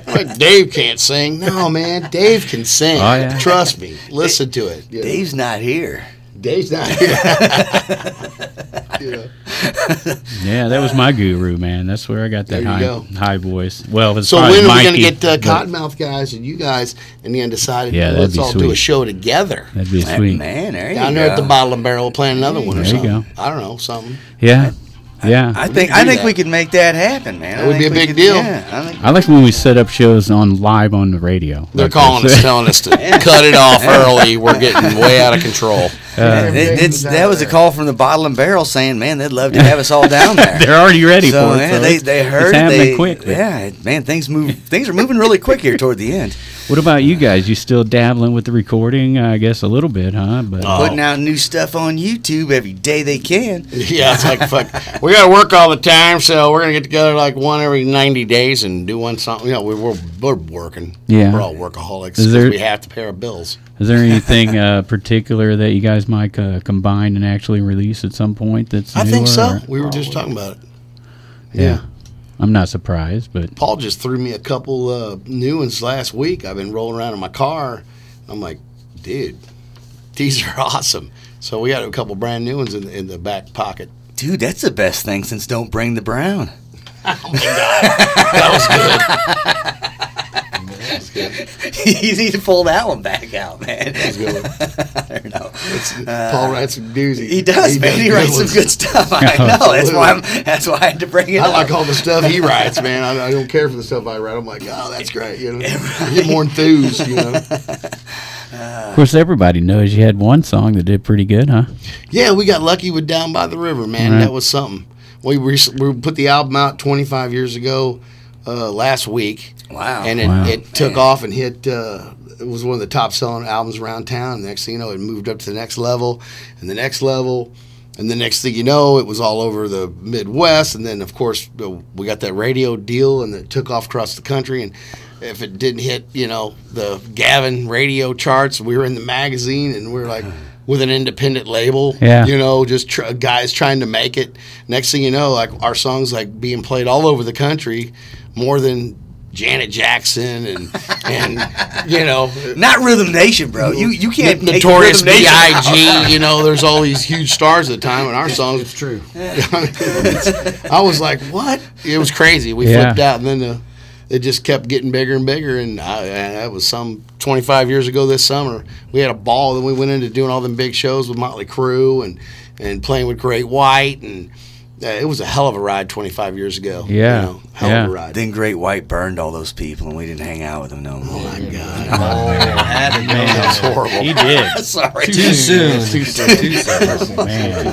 And, Dave can't sing. No, man. Dave can sing. Oh, yeah. Trust me. Listen to it. You know? Dave's not here. Dave's not here. Yeah, that was my guru, man. That's where I got that high voice. Well, so when are we going to get Cottonmouth guys and you guys and the Undecided? Yeah, let's all do a show together. That'd be sweet, man. There you go. Down there at the Bottle and Barrel, playing another one or something. There you go. I don't know, something. Yeah. Yeah, I think we could make that happen, man. That would be a big deal. Yeah, I like when we set up shows on live on the radio. They're like calling us, telling us to cut it off early. We're getting way out of control. That was a call from the Bottle and Barrel saying, "Man, they'd love to have us all down there." They're already ready for it. So they heard it's happening quickly. Yeah, man, things are moving really quick here toward the end. What about you guys? You still dabbling with the recording? I guess a little bit, huh? But putting out new stuff on YouTube every day they can. Yeah, it's like fuck. We got to work all the time, so we're going to get together like one every 90 days and do one something. We're working. Yeah. We're all workaholics because we have to pay our bills. Is there anything particular that you guys might combine and actually release at some point that's newer? I think so. We were just talking about it. Yeah. I'm not surprised, but Paul just threw me a couple new ones last week. I've been rolling around in my car. I'm like, dude, these are awesome. So we got a couple brand new ones in the back pocket. Dude, that's the best thing since Don't Bring the Brown. Oh, my God. That was good. That was good. You need to pull that one back out, man. That was good. I don't know. Paul writes some doozies. He does, man. He writes some good stuff. I know. That's why I had to bring it up. I like all the stuff he writes, man. I don't care for the stuff I write. I'm like, oh, that's great. I get more enthused, Of course, everybody knows you had one song that did pretty good, huh? Yeah, we got lucky with Down by the River, man. Right. That was something. We put the album out 25 years ago last week. Wow. And it took off and hit it was one of the top-selling albums around town. Next thing you know, it moved up to the next level, and the next level. And the next thing you know, it was all over the Midwest. And then, of course, we got that radio deal, and it took off across the country. And if it didn't hit, you know, the Gavin radio charts, we were in the magazine, and we were like with an independent label, you know, just guys trying to make it. Next thing you know, like our songs like being played all over the country, more than Janet Jackson and you know, not Rhythm Nation, bro. You can't make Notorious B.I.G. You know, there's all these huge stars at the time, and our songs. It's true. I was like, what? It was crazy. We flipped out, and then it just kept getting bigger and bigger. And that was some 25 years ago. This summer, we had a ball. Then we went into doing all them big shows with Motley Crue and playing with Great White and. It was a hell of a ride 25 years ago. Yeah. You know, hell of a ride. Then Great White burned all those people, and we didn't hang out with them no more. Oh, my God. Oh, that was horrible. He did. Sorry. Too soon. Man.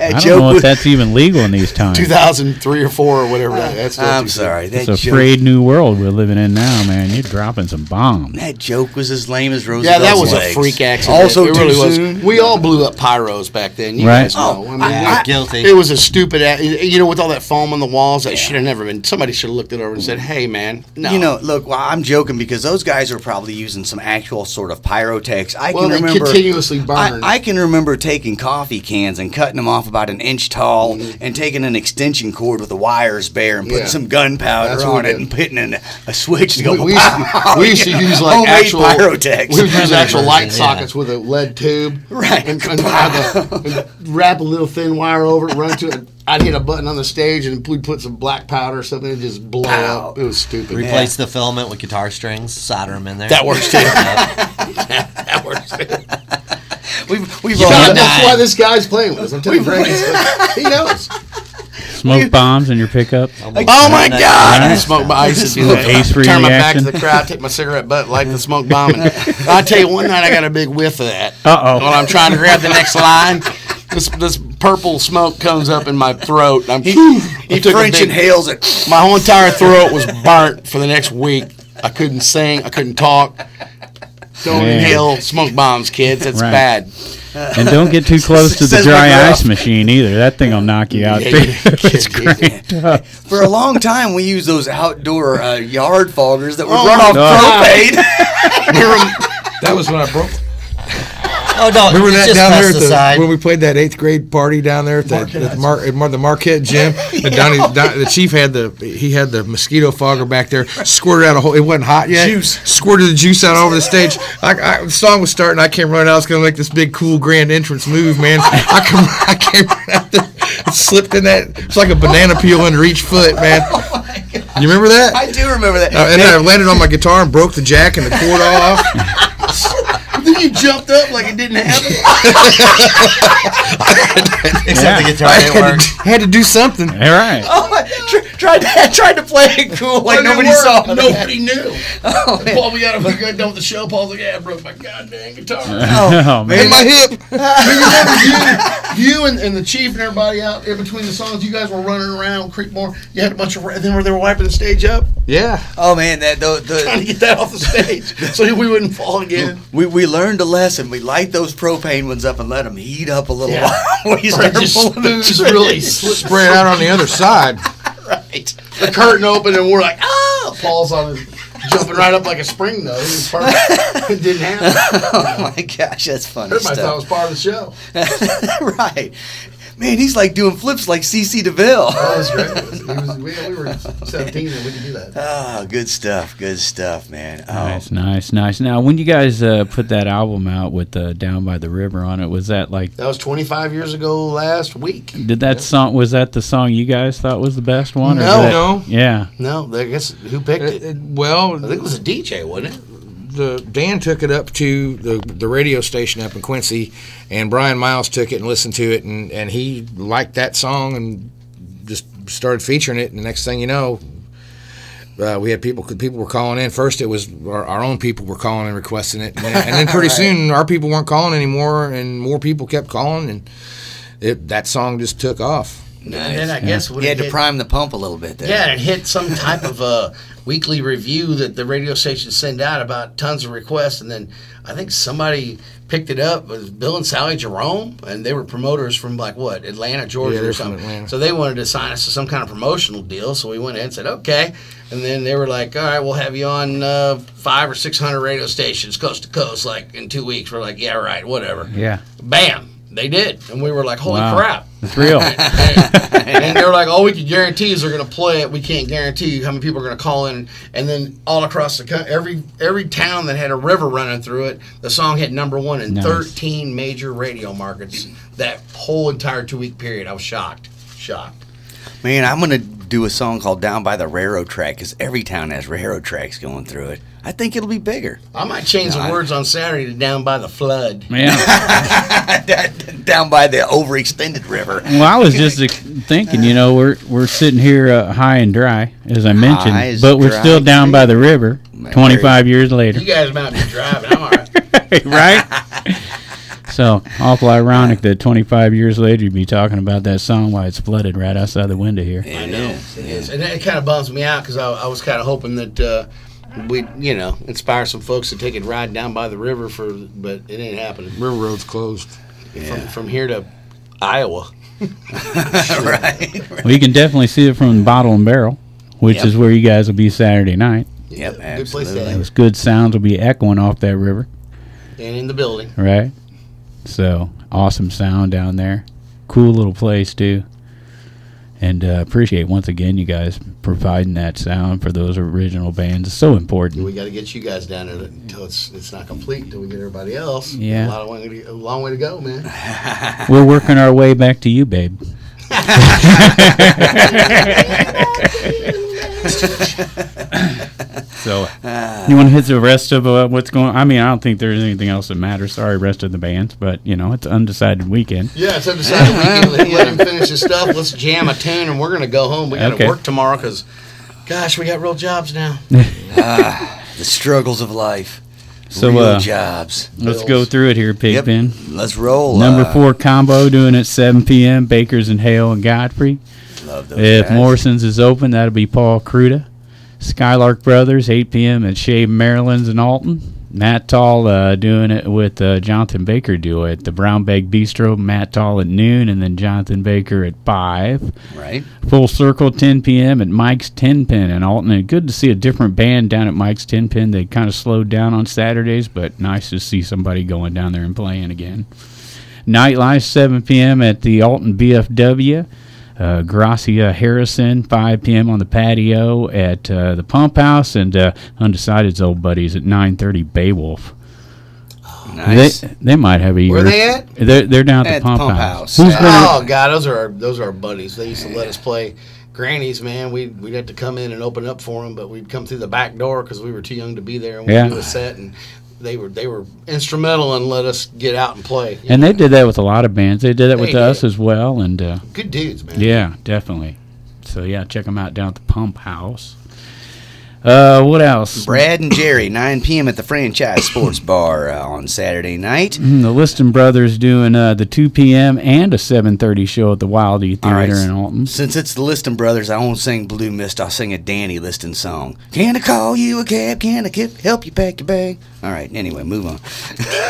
I don't know if that's even legal in these times. 2003 or 4 or whatever. I'm sorry. It's a frayed new world we're living in now, man. You're dropping some bombs. That joke was as lame as Rosebell's legs. Yeah, that was a freak accident. Also it really was. We all blew up pyros back then. You guys know. I mean, I'm guilty. It was a stupid you know, with all that foam on the walls, that should have never been. Somebody should have looked it over and said, "Hey, man, no." You know, look, well, I'm joking because those guys are probably using some actual sort of pyrotechs. I can remember continuously burn. I can remember taking coffee cans and cutting them off about an inch tall and taking an extension cord with the wires bare and putting some gunpowder on it and putting in a switch to go. We used to use like actual pyrotechs. We would use actual light sockets with a lead tube, right? And wrap a little thin wire over it, run to it. I'd hit a button on the stage and we'd put some black powder or something and just blow up. It was stupid. Replace the filament with guitar strings, solder them in there. That works too. That works too. We've all done. That's why this guy's playing with us. I'm telling you, he knows. Smoke bombs in your pickup. Oh my God! I smoked my ice. Turn my back to the crowd, take my cigarette butt, light the smoke bomb. And I tell you, one night I got a big whiff of that. When I'm trying to grab the next line, this purple smoke comes up in my throat. And he French inhales it. My whole entire throat was burnt for the next week. I couldn't sing. I couldn't talk. Don't inhale smoke bombs, kids. That's bad. And don't get too close to the dry ice machine either. That thing will knock you out. It's for a long time, we used those outdoor yard foggers that were run off propane. That was when I broke. Oh, no. Remember that down there when we played that 8th grade party down there at the Marquette gym? And Donnie, the chief had the mosquito fogger back there, squirted out a whole, it wasn't hot yet. Juice. Squirted the juice out over the stage. The song was starting. I came running out. I was going to make this big, cool, grand entrance move, man. I came running out there. It slipped in that. It's like a banana peel under each foot, man. Oh, my God. You remember that? I do remember that. And then I landed on my guitar and broke the jack and the cord all off. Then you jumped up like it didn't happen. Except the guitar didn't work. Had to do something. All right. Oh, tried to play it cool like nobody saw. Nobody knew. Oh, Paul, we got done with the show. Paul's like, "Yeah, I broke my goddamn guitar. Oh man, and my hip." You and the chief and everybody out in between the songs. You guys were running around Creekmore. You had a bunch of, and then they were wiping the stage up. Yeah. Oh man, trying to get that off the stage so we wouldn't fall again. We learned a lesson. We light those propane ones up and let them heat up a little while. We start just really spread out on the other side. Right. The curtain opened and we're like, ah! Paul's on his, jumping right up like a spring nose. It didn't happen. Oh my gosh, that's funny. Everybody thought it was part of the show. Right. Man, he's like doing flips like CeCe DeVille. That was great. We were 17 and we could do that. Oh, good stuff, man. Oh. Nice. Now, when you guys put that album out with "Down by the River" on it, was that like... That was 25 years ago last week. Did that song... Was that the song you guys thought was the best one? No, no. Yeah. No, I guess who picked it? Well... I think it was a DJ, wasn't it? Dan took it up to the radio station up in Quincy, and Brian Miles took it and listened to it, and he liked that song and just started featuring it. And the next thing you know, we had people were calling in. First, it was our own people were calling and requesting it, and then pretty soon our people weren't calling anymore, and more people kept calling, and that song just took off. Nice. And then I guess you had to prime the pump a little bit there. Yeah, it hit some type of a weekly review that the radio stations send out about tons of requests, and then I think somebody picked it up. It was Bill and Sally Jerome, and they were promoters from like what, Atlanta, Georgia, or something. So they wanted to sign us to some kind of promotional deal. So we went ahead and said okay, and then they were like, all right, we'll have you on 500 or 600 radio stations coast to coast, like in 2 weeks. We're like, yeah, right, whatever. Yeah. Bam. They did, and we were like, holy crap. It's real. And they were like, all we can guarantee is they're going to play it. We can't guarantee how many people are going to call in. And then all across the country, every town that had a river running through it, the song hit #1 in 13 major radio markets that whole entire 2-week period. I was shocked. Shocked. Man, I'm going to do a song called Down by the Railroad Track, because every town has railroad tracks going through it. I think it'll be bigger. I might change the words on Saturday to Down by the Flood. Yeah. Down by the overextended river. Well, I was just thinking, you know, we're sitting here high and dry, as I mentioned, but we're still down by the river 25 years later. You guys might be driving. I'm all right. Right? So, awful ironic that 25 years later you'd be talking about that song while it's flooded right outside the window here. I know. It is. And it kind of bums me out, because I was kind of hoping that we'd, you know, inspire some folks to take a ride down by the river, but it ain't happening. Riverroad's closed. Yeah. From here to Iowa. Right. Well, you can definitely see it from the Bottle and Barrel, which is where you guys will be Saturday night. Yep, absolutely. Good place to. Those good sounds will be echoing off that river. And in the building. Right. So awesome sound down there, cool little place too, and appreciate once again you guys providing that sound for those original bands. It's so important. We got to get you guys down there until it's not complete, until we get everybody else. Yeah, a long way to go, man. We're working our way back to you, babe. So you want to hit the rest of what's going on? I mean, I don't think there's anything else that matters. Sorry, rest of the bands, but you know, it's Undecided Weekend. Yeah, it's Undecided Weekend. Let him finish his stuff. Let's jam a tune, and we're going to go home. We got to work tomorrow, because gosh, we got real jobs now. The struggles of life. So real jobs. Let's go through it here, Pigpen. Yep. Let's roll. Number 4 combo doing at 7 p.m. Bakers and Hale and Godfrey. Love those guys. If Morrison's is open, that'll be Paul Cruda. Skylark Brothers, 8 p.m. at Shea, Maryland's in Alton. Matt Tall doing it with Jonathan Baker duo at the Brown Bag Bistro. Matt Tall at noon, and then Jonathan Baker at 5. Right. Full Circle, 10 p.m. at Mike's Tenpin in Alton. And good to see a different band down at Mike's Tenpin. They kind of slowed down on Saturdays, but nice to see somebody going down there and playing again. Nightlife, 7 p.m. at the Alton BFW. Gracia Harrison, 5 p.m. on the patio at the Pump House, and Undecided's old buddies at 9:30 Beowulf. Oh, nice. They might have a year. Where are they at? They're down at the Pump House. Oh God, those are our buddies. They used to let us play Grannies, man. We'd have to come in and open up for them, but we'd come through the back door because we were too young to be there, and we'd do a set, and they were instrumental and let us get out and play. And they did that with a lot of bands. They did that with us as well. And good dudes, man. Yeah, definitely. So, yeah, check them out down at the Pump House. What else? Brad and Jerry, 9 p.m. at the Franchise Sports Bar on Saturday night. The Liston Brothers doing the 2 p.m. and a 7:30 show at the Wild E Theater in Alton. Since it's the Liston Brothers, I won't sing Blue Mist. I'll sing a Danny Liston song. Can I call you a cab? Can I help you pack your bag? All right, anyway, move on.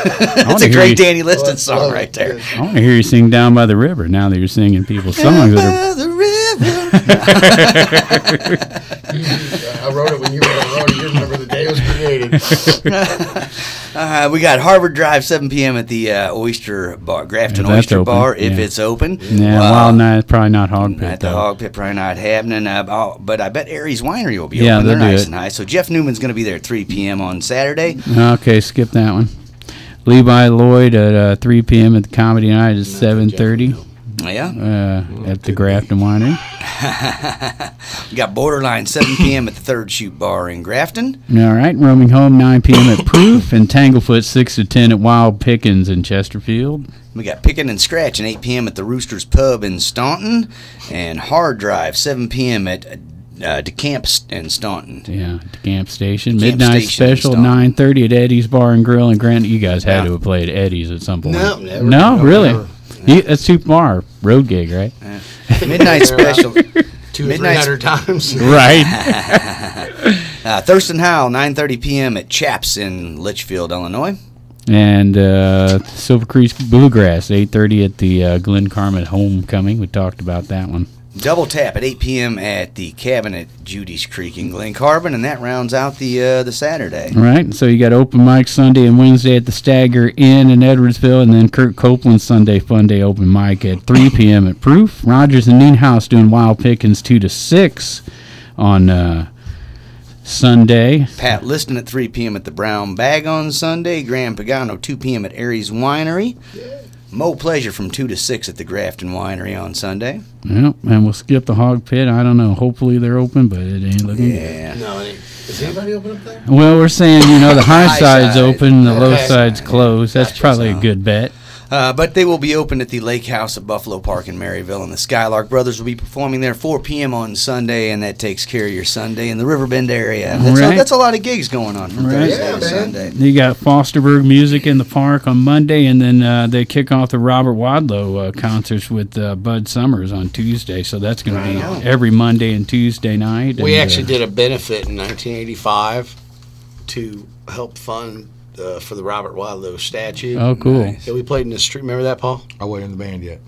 That's a great Danny Liston song right there. I want to hear you sing Down by the River now that you're singing people's songs. Down by the River. I wrote it when you were on the road. You remember the day it was created. We got Harvard Drive, 7 p.m. at the Oyster Bar, Grafton Oyster Bar, if it's open. Yeah, well, no, it's probably not Hog Pit, though. At the Hog Pit, probably not happening. But I bet Aries Winery will be open. They're nice and high. So Jeff Newman's going to be there at 3 p.m. on Saturday. Okay, skip that one. Levi Lloyd at 3 p.m. at the Comedy Night is 7:30. Yeah. At the Grafton Winery. We got Borderline, 7 p.m. at the Third Shoot Bar in Grafton. All right. Roaming Home, 9 p.m. at Proof. And Tanglefoot, 6 to 10 at Wild Pickens in Chesterfield. We got Pickin' and Scratchin', 8 p.m. at the Roosters Pub in Staunton. And Hard Drive, 7 p.m. at DeKalb and Staunton. Yeah, DeKalb Station. Midnight Special, 9:30 at Eddie's Bar and Grill in Granite. You guys had to have played at Eddie's at some point. No, never. No, really? Never. Yeah, that's too far. Road gig, right? Midnight special. 200 times. Right. Thurston Howell, 9:30 p.m. at Chaps in Litchfield, Illinois. And Silver Creek Bluegrass, 8:30 at the Glen Carmen Homecoming. We talked about that one. Double Tap at 8 p.m. at the Cabin at Judy's Creek in Glen Carbon, and that rounds out the Saturday. All right, so you got open mic Sunday and Wednesday at the Stagger Inn in Edwardsville, and then Kurt Copeland's Sunday Fun Day open mic at 3 p.m. at Proof. Rogers and Neenhouse doing Wild Pickens 2 to 6 on Sunday. Pat Liston at 3 p.m. at the Brown Bag on Sunday. Graham Pagano, 2 p.m. at Aries Winery. Yeah. Mo Pleasure from 2 to 6 at the Grafton Winery on Sunday. Yep, and we'll skip the Hog Pit. I don't know. Hopefully they're open, but it ain't looking good. No, it ain't. Is anybody open up there? Well, we're saying, you know, the high side's open, the low side's closed. That's probably a good bet. But they will be open at the Lake House at Buffalo Park in Maryville, and the Skylark Brothers will be performing there 4 p.m. on Sunday, and that takes care of your Sunday in the Riverbend area. That's a lot of gigs going on from Thursday to Sunday. You got Fosterburg Music in the Park on Monday, and then they kick off the Robert Wadlow concerts with Bud Summers on Tuesday, so that's going to be every Monday and Tuesday night. We actually did a benefit in 1985 to help fund for the Robert Wadlow statue. Oh, cool. Nice. Yeah, we played in the street. Remember that, Paul? I wasn't in the band yet.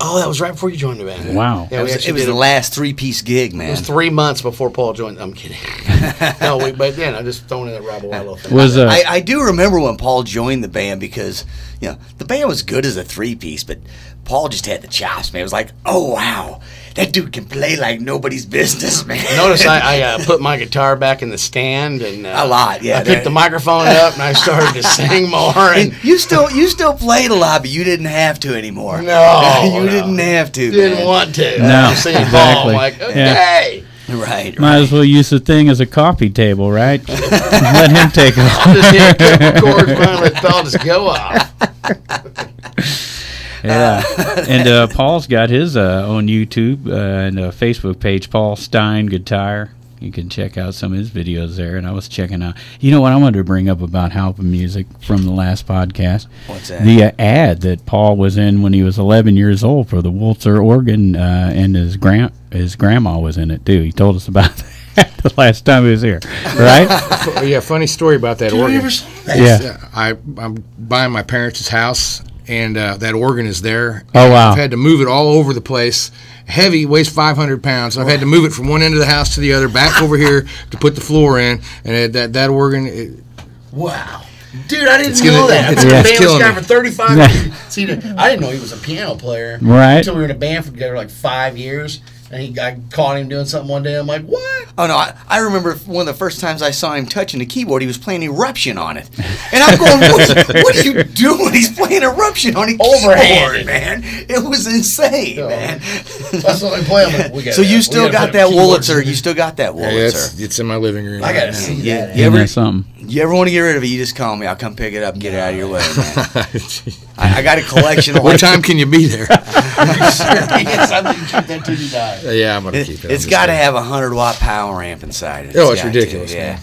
Oh, that was right before you joined the band. Yeah. Wow. Yeah, it was the last three-piece gig, man. It was 3 months before Paul joined. I'm kidding. No, but yeah, I'm just throwing in that Robert Wadlow thing. I do remember when Paul joined the band because, you know, the band was good as a three-piece, but Paul just had the chops, man. It was like, oh, wow. That dude can play like nobody's business, man. Notice I put my guitar back in the stand and a lot. Yeah, I picked the microphone up and I started to sing more. And you still played a lot, but you didn't have to anymore. No, you didn't have to. Didn't want to. No, exactly. I'm like, okay. Yeah. Right. Might as well use the thing as a coffee table, right? Let him take it. I'll just hit a record finally. I'll just go off. Yeah, and Paul's got his on YouTube and a Facebook page, Paul Stein Guitar. You can check out some of his videos there. And I was checking out, you know what I wanted to bring up about Halpin Music from the last podcast? What's that? The ad that Paul was in when he was 11 years old for the Walzer organ, and his grandma was in it too. He told us about that. The last time he was here, right? Yeah, funny story about that organ. Yeah, I'm buying my parents' house. And that organ is there. Oh, wow. I've had to move it all over the place. Heavy, weighs 500 pounds. I've had to move it from one end of the house to the other, back over here to put the floor in. And that organ. Wow. Dude, I didn't know that. I've been in a band with this guy for 35 years. See, I didn't know he was a piano player. Right. Until we were in a band for together like 5 years. And I caught him doing something one day. I'm like, what? Oh, no. I remember one of the first times I saw him touching the keyboard, he was playing Eruption on it. And I'm going, what are you doing? He's playing Eruption on a keyboard, man. It was insane, man. That's what I'm playing. So you still got that Wolitzer. You still got that Wolitzer. Yeah, it's in my living room. I got to see that. You ever want to get rid of it, you just call me. I'll come pick it up and get it out of your way, man. I got a collection. What time can you be there? Yes, I'm going to keep that till you die. Yeah, I'm going to keep it. It's got to have a 100-watt power amp inside it. Oh, it's ridiculous. Yeah.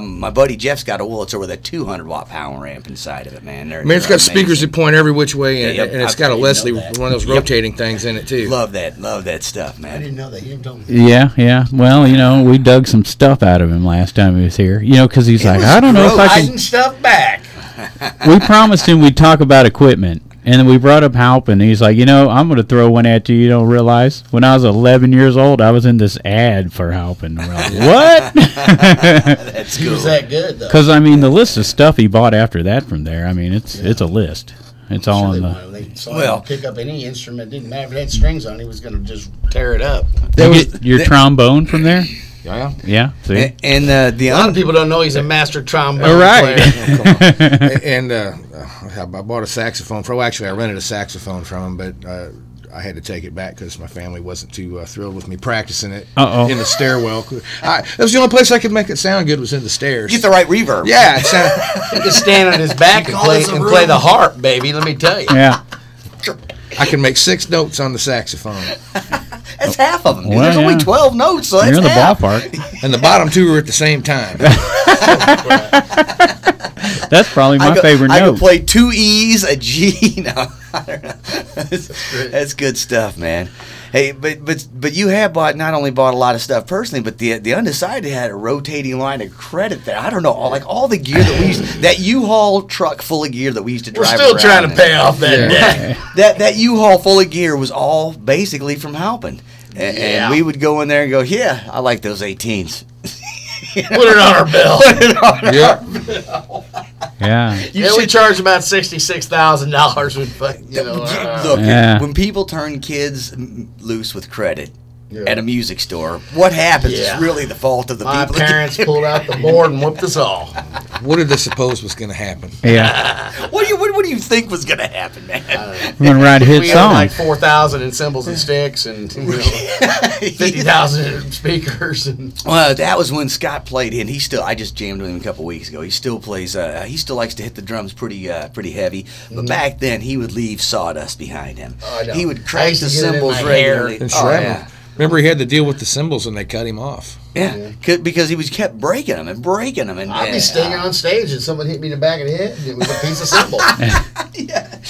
My buddy Jeff's got a Wolitzer with a 200-watt power amp inside of it, man. Man, it's got speakers that point every which way, and it's got a Leslie, one of those rotating things in it, too. Love that stuff, man. I didn't know that. You didn't tell me. Yeah. Well, you know, we dug some stuff out of him last time he was here, you know, because he's like, I don't know if I can. Stuff back. We promised him we'd talk about equipment, and then we brought up Halpin. He's like, you know, I'm going to throw one at you. You don't realize when I was 11 years old, I was in this ad for Halpin. We're like, what? That's cool. He was that good though. Because I mean, the list of stuff he bought after that from there. I mean, it's a list. It's I'm all sure on the. So well, pick up any instrument. Didn't matter if it had strings on. He was going to just tear it up. Your trombone from there. Yeah, yeah. See? And a lot of people don't know he's a master trombone player. I bought a saxophone from. Well, actually, I rented a saxophone from him, but I had to take it back because my family wasn't too thrilled with me practicing it in the stairwell. That was the only place I could make it sound good was in the stairs. Get the right reverb. Yeah, you could stand on his back and play the harp, baby. Let me tell you. Yeah, I can make 6 notes on the saxophone. That's half of them. Well, there's only 12 notes, so that's half. You're in the ballpark. And the bottom 2 are at the same time. That's probably my favorite note. I could play two E's, a G. No, I don't know. That's good stuff, man. Hey, but you have not only bought a lot of stuff personally, but the Undecided had a rotating line of credit there. I don't know, all the gear that we used, that U-Haul truck full of gear that we used to drive. We're still trying to pay off that debt. That U-Haul full of gear was all basically from Halpin, and we would go in there and go, yeah, I like those 18s. You know? Put it on our bill. Put it on our bill. Yeah. We charge about $66,000 when people turn kids loose with credit at a music store, what happens is really the fault of the people. My parents pulled out the board and whooped us all. What did they suppose was going to happen? Yeah. What do you think was going to happen, man? We're going to write a hit song. We had like 4,000 in cymbals and sticks and 50,000 speakers. Well, that was when Scott played in. I just jammed with him a couple weeks ago. He still plays. He still likes to hit the drums pretty heavy. But back then, he would leave sawdust behind him. Oh, he would crack the cymbals regularly. Remember, he had to deal with the cymbals and they cut him off. Yeah, because he was kept breaking them and breaking them. And I'd be standing on stage and someone hit me in the back of the head and it was a piece of cymbal.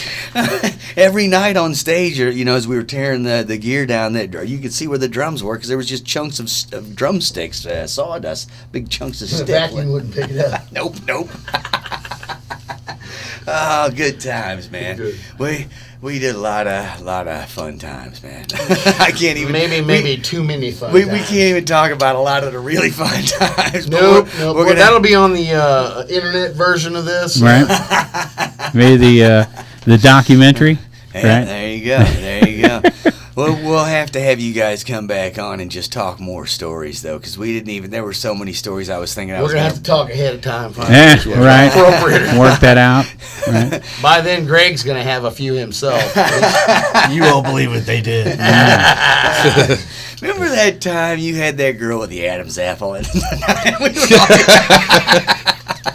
Every night on stage, as we were tearing the gear down, you could see where the drums were because there was just chunks of drumsticks, sawdust, big chunks of stick. The vacuum wouldn't pick it up. Nope. Oh, good times, man. Good. We did a lot of fun times, man. I can't even. Maybe too many fun times. We can't even talk about a lot of the really fun times. Nope. Well, that'll be on the internet version of this. Right. Maybe the documentary. Yeah, right? There you go. We'll have to have you guys come back on and just talk more stories, though, because we didn't even. There were so many stories I was thinking. We're going to have to talk ahead of time. Right. Appropriate. Work that out. Right. By then, Greg's going to have a few himself. You won't believe what they did. Yeah. Remember that time you had that girl with the Adam's apple? And I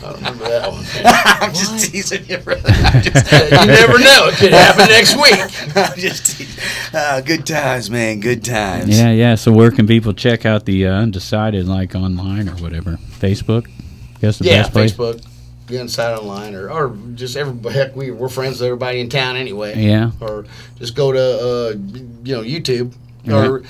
don't remember that one. I'm just teasing you, brother. You never know. It could happen next week. I'm just teasing. Good times, man. Good times. Yeah. So where can people check out the Undecided, online or whatever? Facebook? I guess the best place? Facebook. The Undecided online. Or just everybody. Heck, we're friends with everybody in town anyway. Yeah. Or just go to, YouTube. Mm-hmm. Or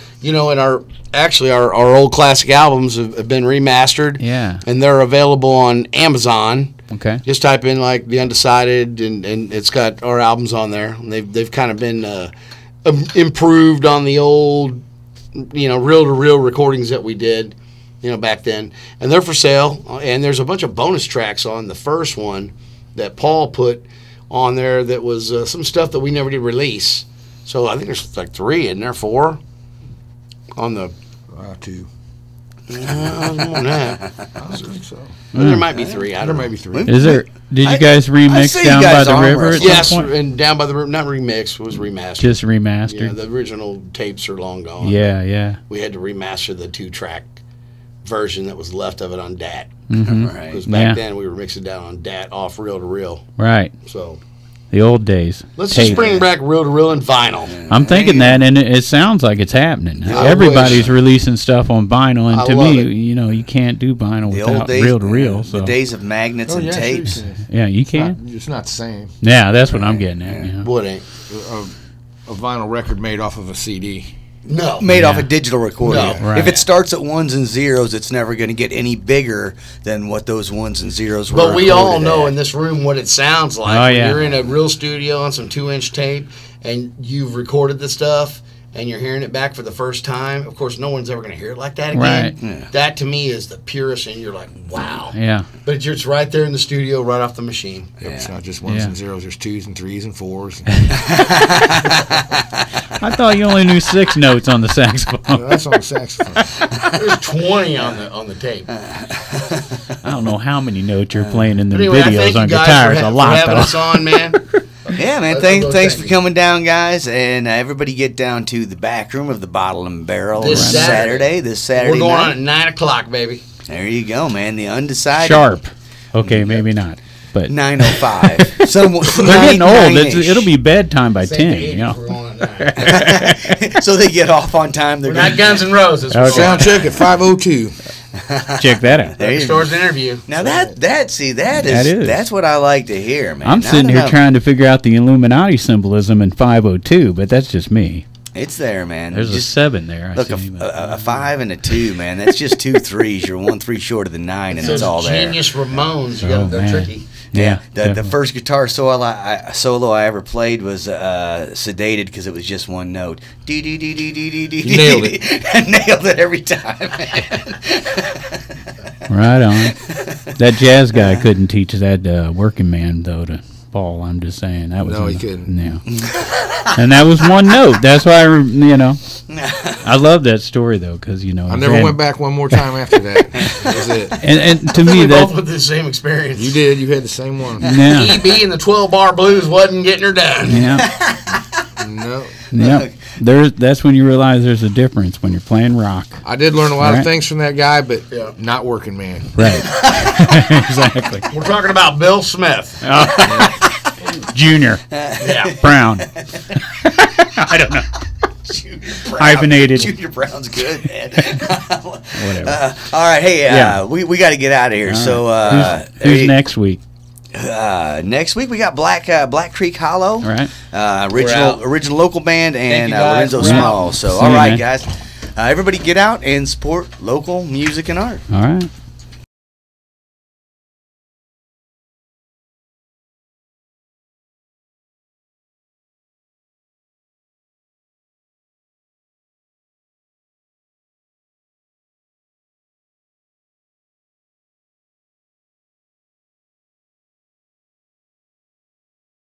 and our old classic albums have been remastered. Yeah, and they're available on Amazon. Okay, just type in the Undecided, and it's got our albums on there. And they've kind of been improved on the old, reel-to-reel recordings that we did, back then. And they're for sale. And there's a bunch of bonus tracks on the first one that Paul put on there. That was some stuff that we never did release. So I think there's three in there, four on the two. I don't know that. I think so. There might be three. I don't know. There might be three. Is there? Did you guys remix Down by the River? Yes, and Down by the River, not remix, was remastered. Just remastered. Yeah, the original tapes are long gone. Yeah. We had to remaster the 2-track version that was left of it on DAT. Mm-hmm. Right. Because back then we were mixing down on DAT off reel to reel. Right. So. The old days. Let's just bring back reel-to-reel and vinyl. I'm thinking that, and it sounds like it's happening. Everybody's releasing stuff on vinyl, and you can't do vinyl without reel-to-reel. The days of magnets and tapes. Yeah, you can. It's not the same. Yeah, that's what I'm getting at. Yeah. What ain't? A vinyl record made off of a CD. No. Made off a digital recording. No. Right. If it starts at ones and zeros, it's never going to get any bigger than what those ones and zeros were. But we all know in this room what it sounds like. You're in a real studio on some 2-inch tape, and you've recorded the stuff, and you're hearing it back for the first time. Of course, no one's ever going to hear it like that again. Right. Yeah. That, to me, is the purest, and you're like, wow. Yeah. But it's right there in the studio, right off the machine. Yeah. It's not just ones and zeros. There's 2s and 3s and 4s. I thought you only knew 6 notes on the saxophone. No, that's on the saxophone. There's 20 on the tape. I don't know how many notes you're playing in the videos on guitar. It's a lot, though. Us on, man. Yeah, man. Thanks for coming down, guys, and everybody get down to the back room of the Bottle and Barrel this Saturday. We're going on at 9:00, baby. There you go, man. The Undecided. Sharp. Okay, maybe not. 9:05. They're getting old. It'll be bedtime by 10. So they get off on time. We're not Guns N' Roses. Sound check at 5:02. Check that out. Next door's interview. Now that's what I like to hear, man. I'm sitting here trying to figure out the Illuminati symbolism in 502, but that's just me. It's there, man. There's just a 7 there. Look, a 5 and a 2, man. That's just two 3s. You're 1 3 short of the 9, and it's all there. Genius Ramones. You got to go tricky. Yeah, the first guitar solo I ever played was sedated because it was just one note. Nailed it. I nailed it every time, man. Right on. That jazz guy couldn't teach that working man, though, to Paul. I'm just saying. That was no, he couldn't. Yeah. And that was one note. That's why, I love that story, though, because, I never went back one more time after that. That was it. And to me, both with the same experience. You did. You had the same one. Yeah. EB and the 12-bar blues wasn't getting her done. Yeah. No. Yeah. That's when you realize there's a difference when you're playing rock. I did learn a lot of things from that guy, but not working, man. Right. Exactly. We're talking about Bill Smith. Junior. Yeah. Brown. I don't know. Junior Brown. Hyphenated. Junior Brown's good, man. Whatever. All right. Hey, we got to get out of here. Right. So who's next week? Next week we got Black Creek Hollow, right? Original local band, and Lorenzo Small. So all right, guys, everybody get out and support local music and art. All right.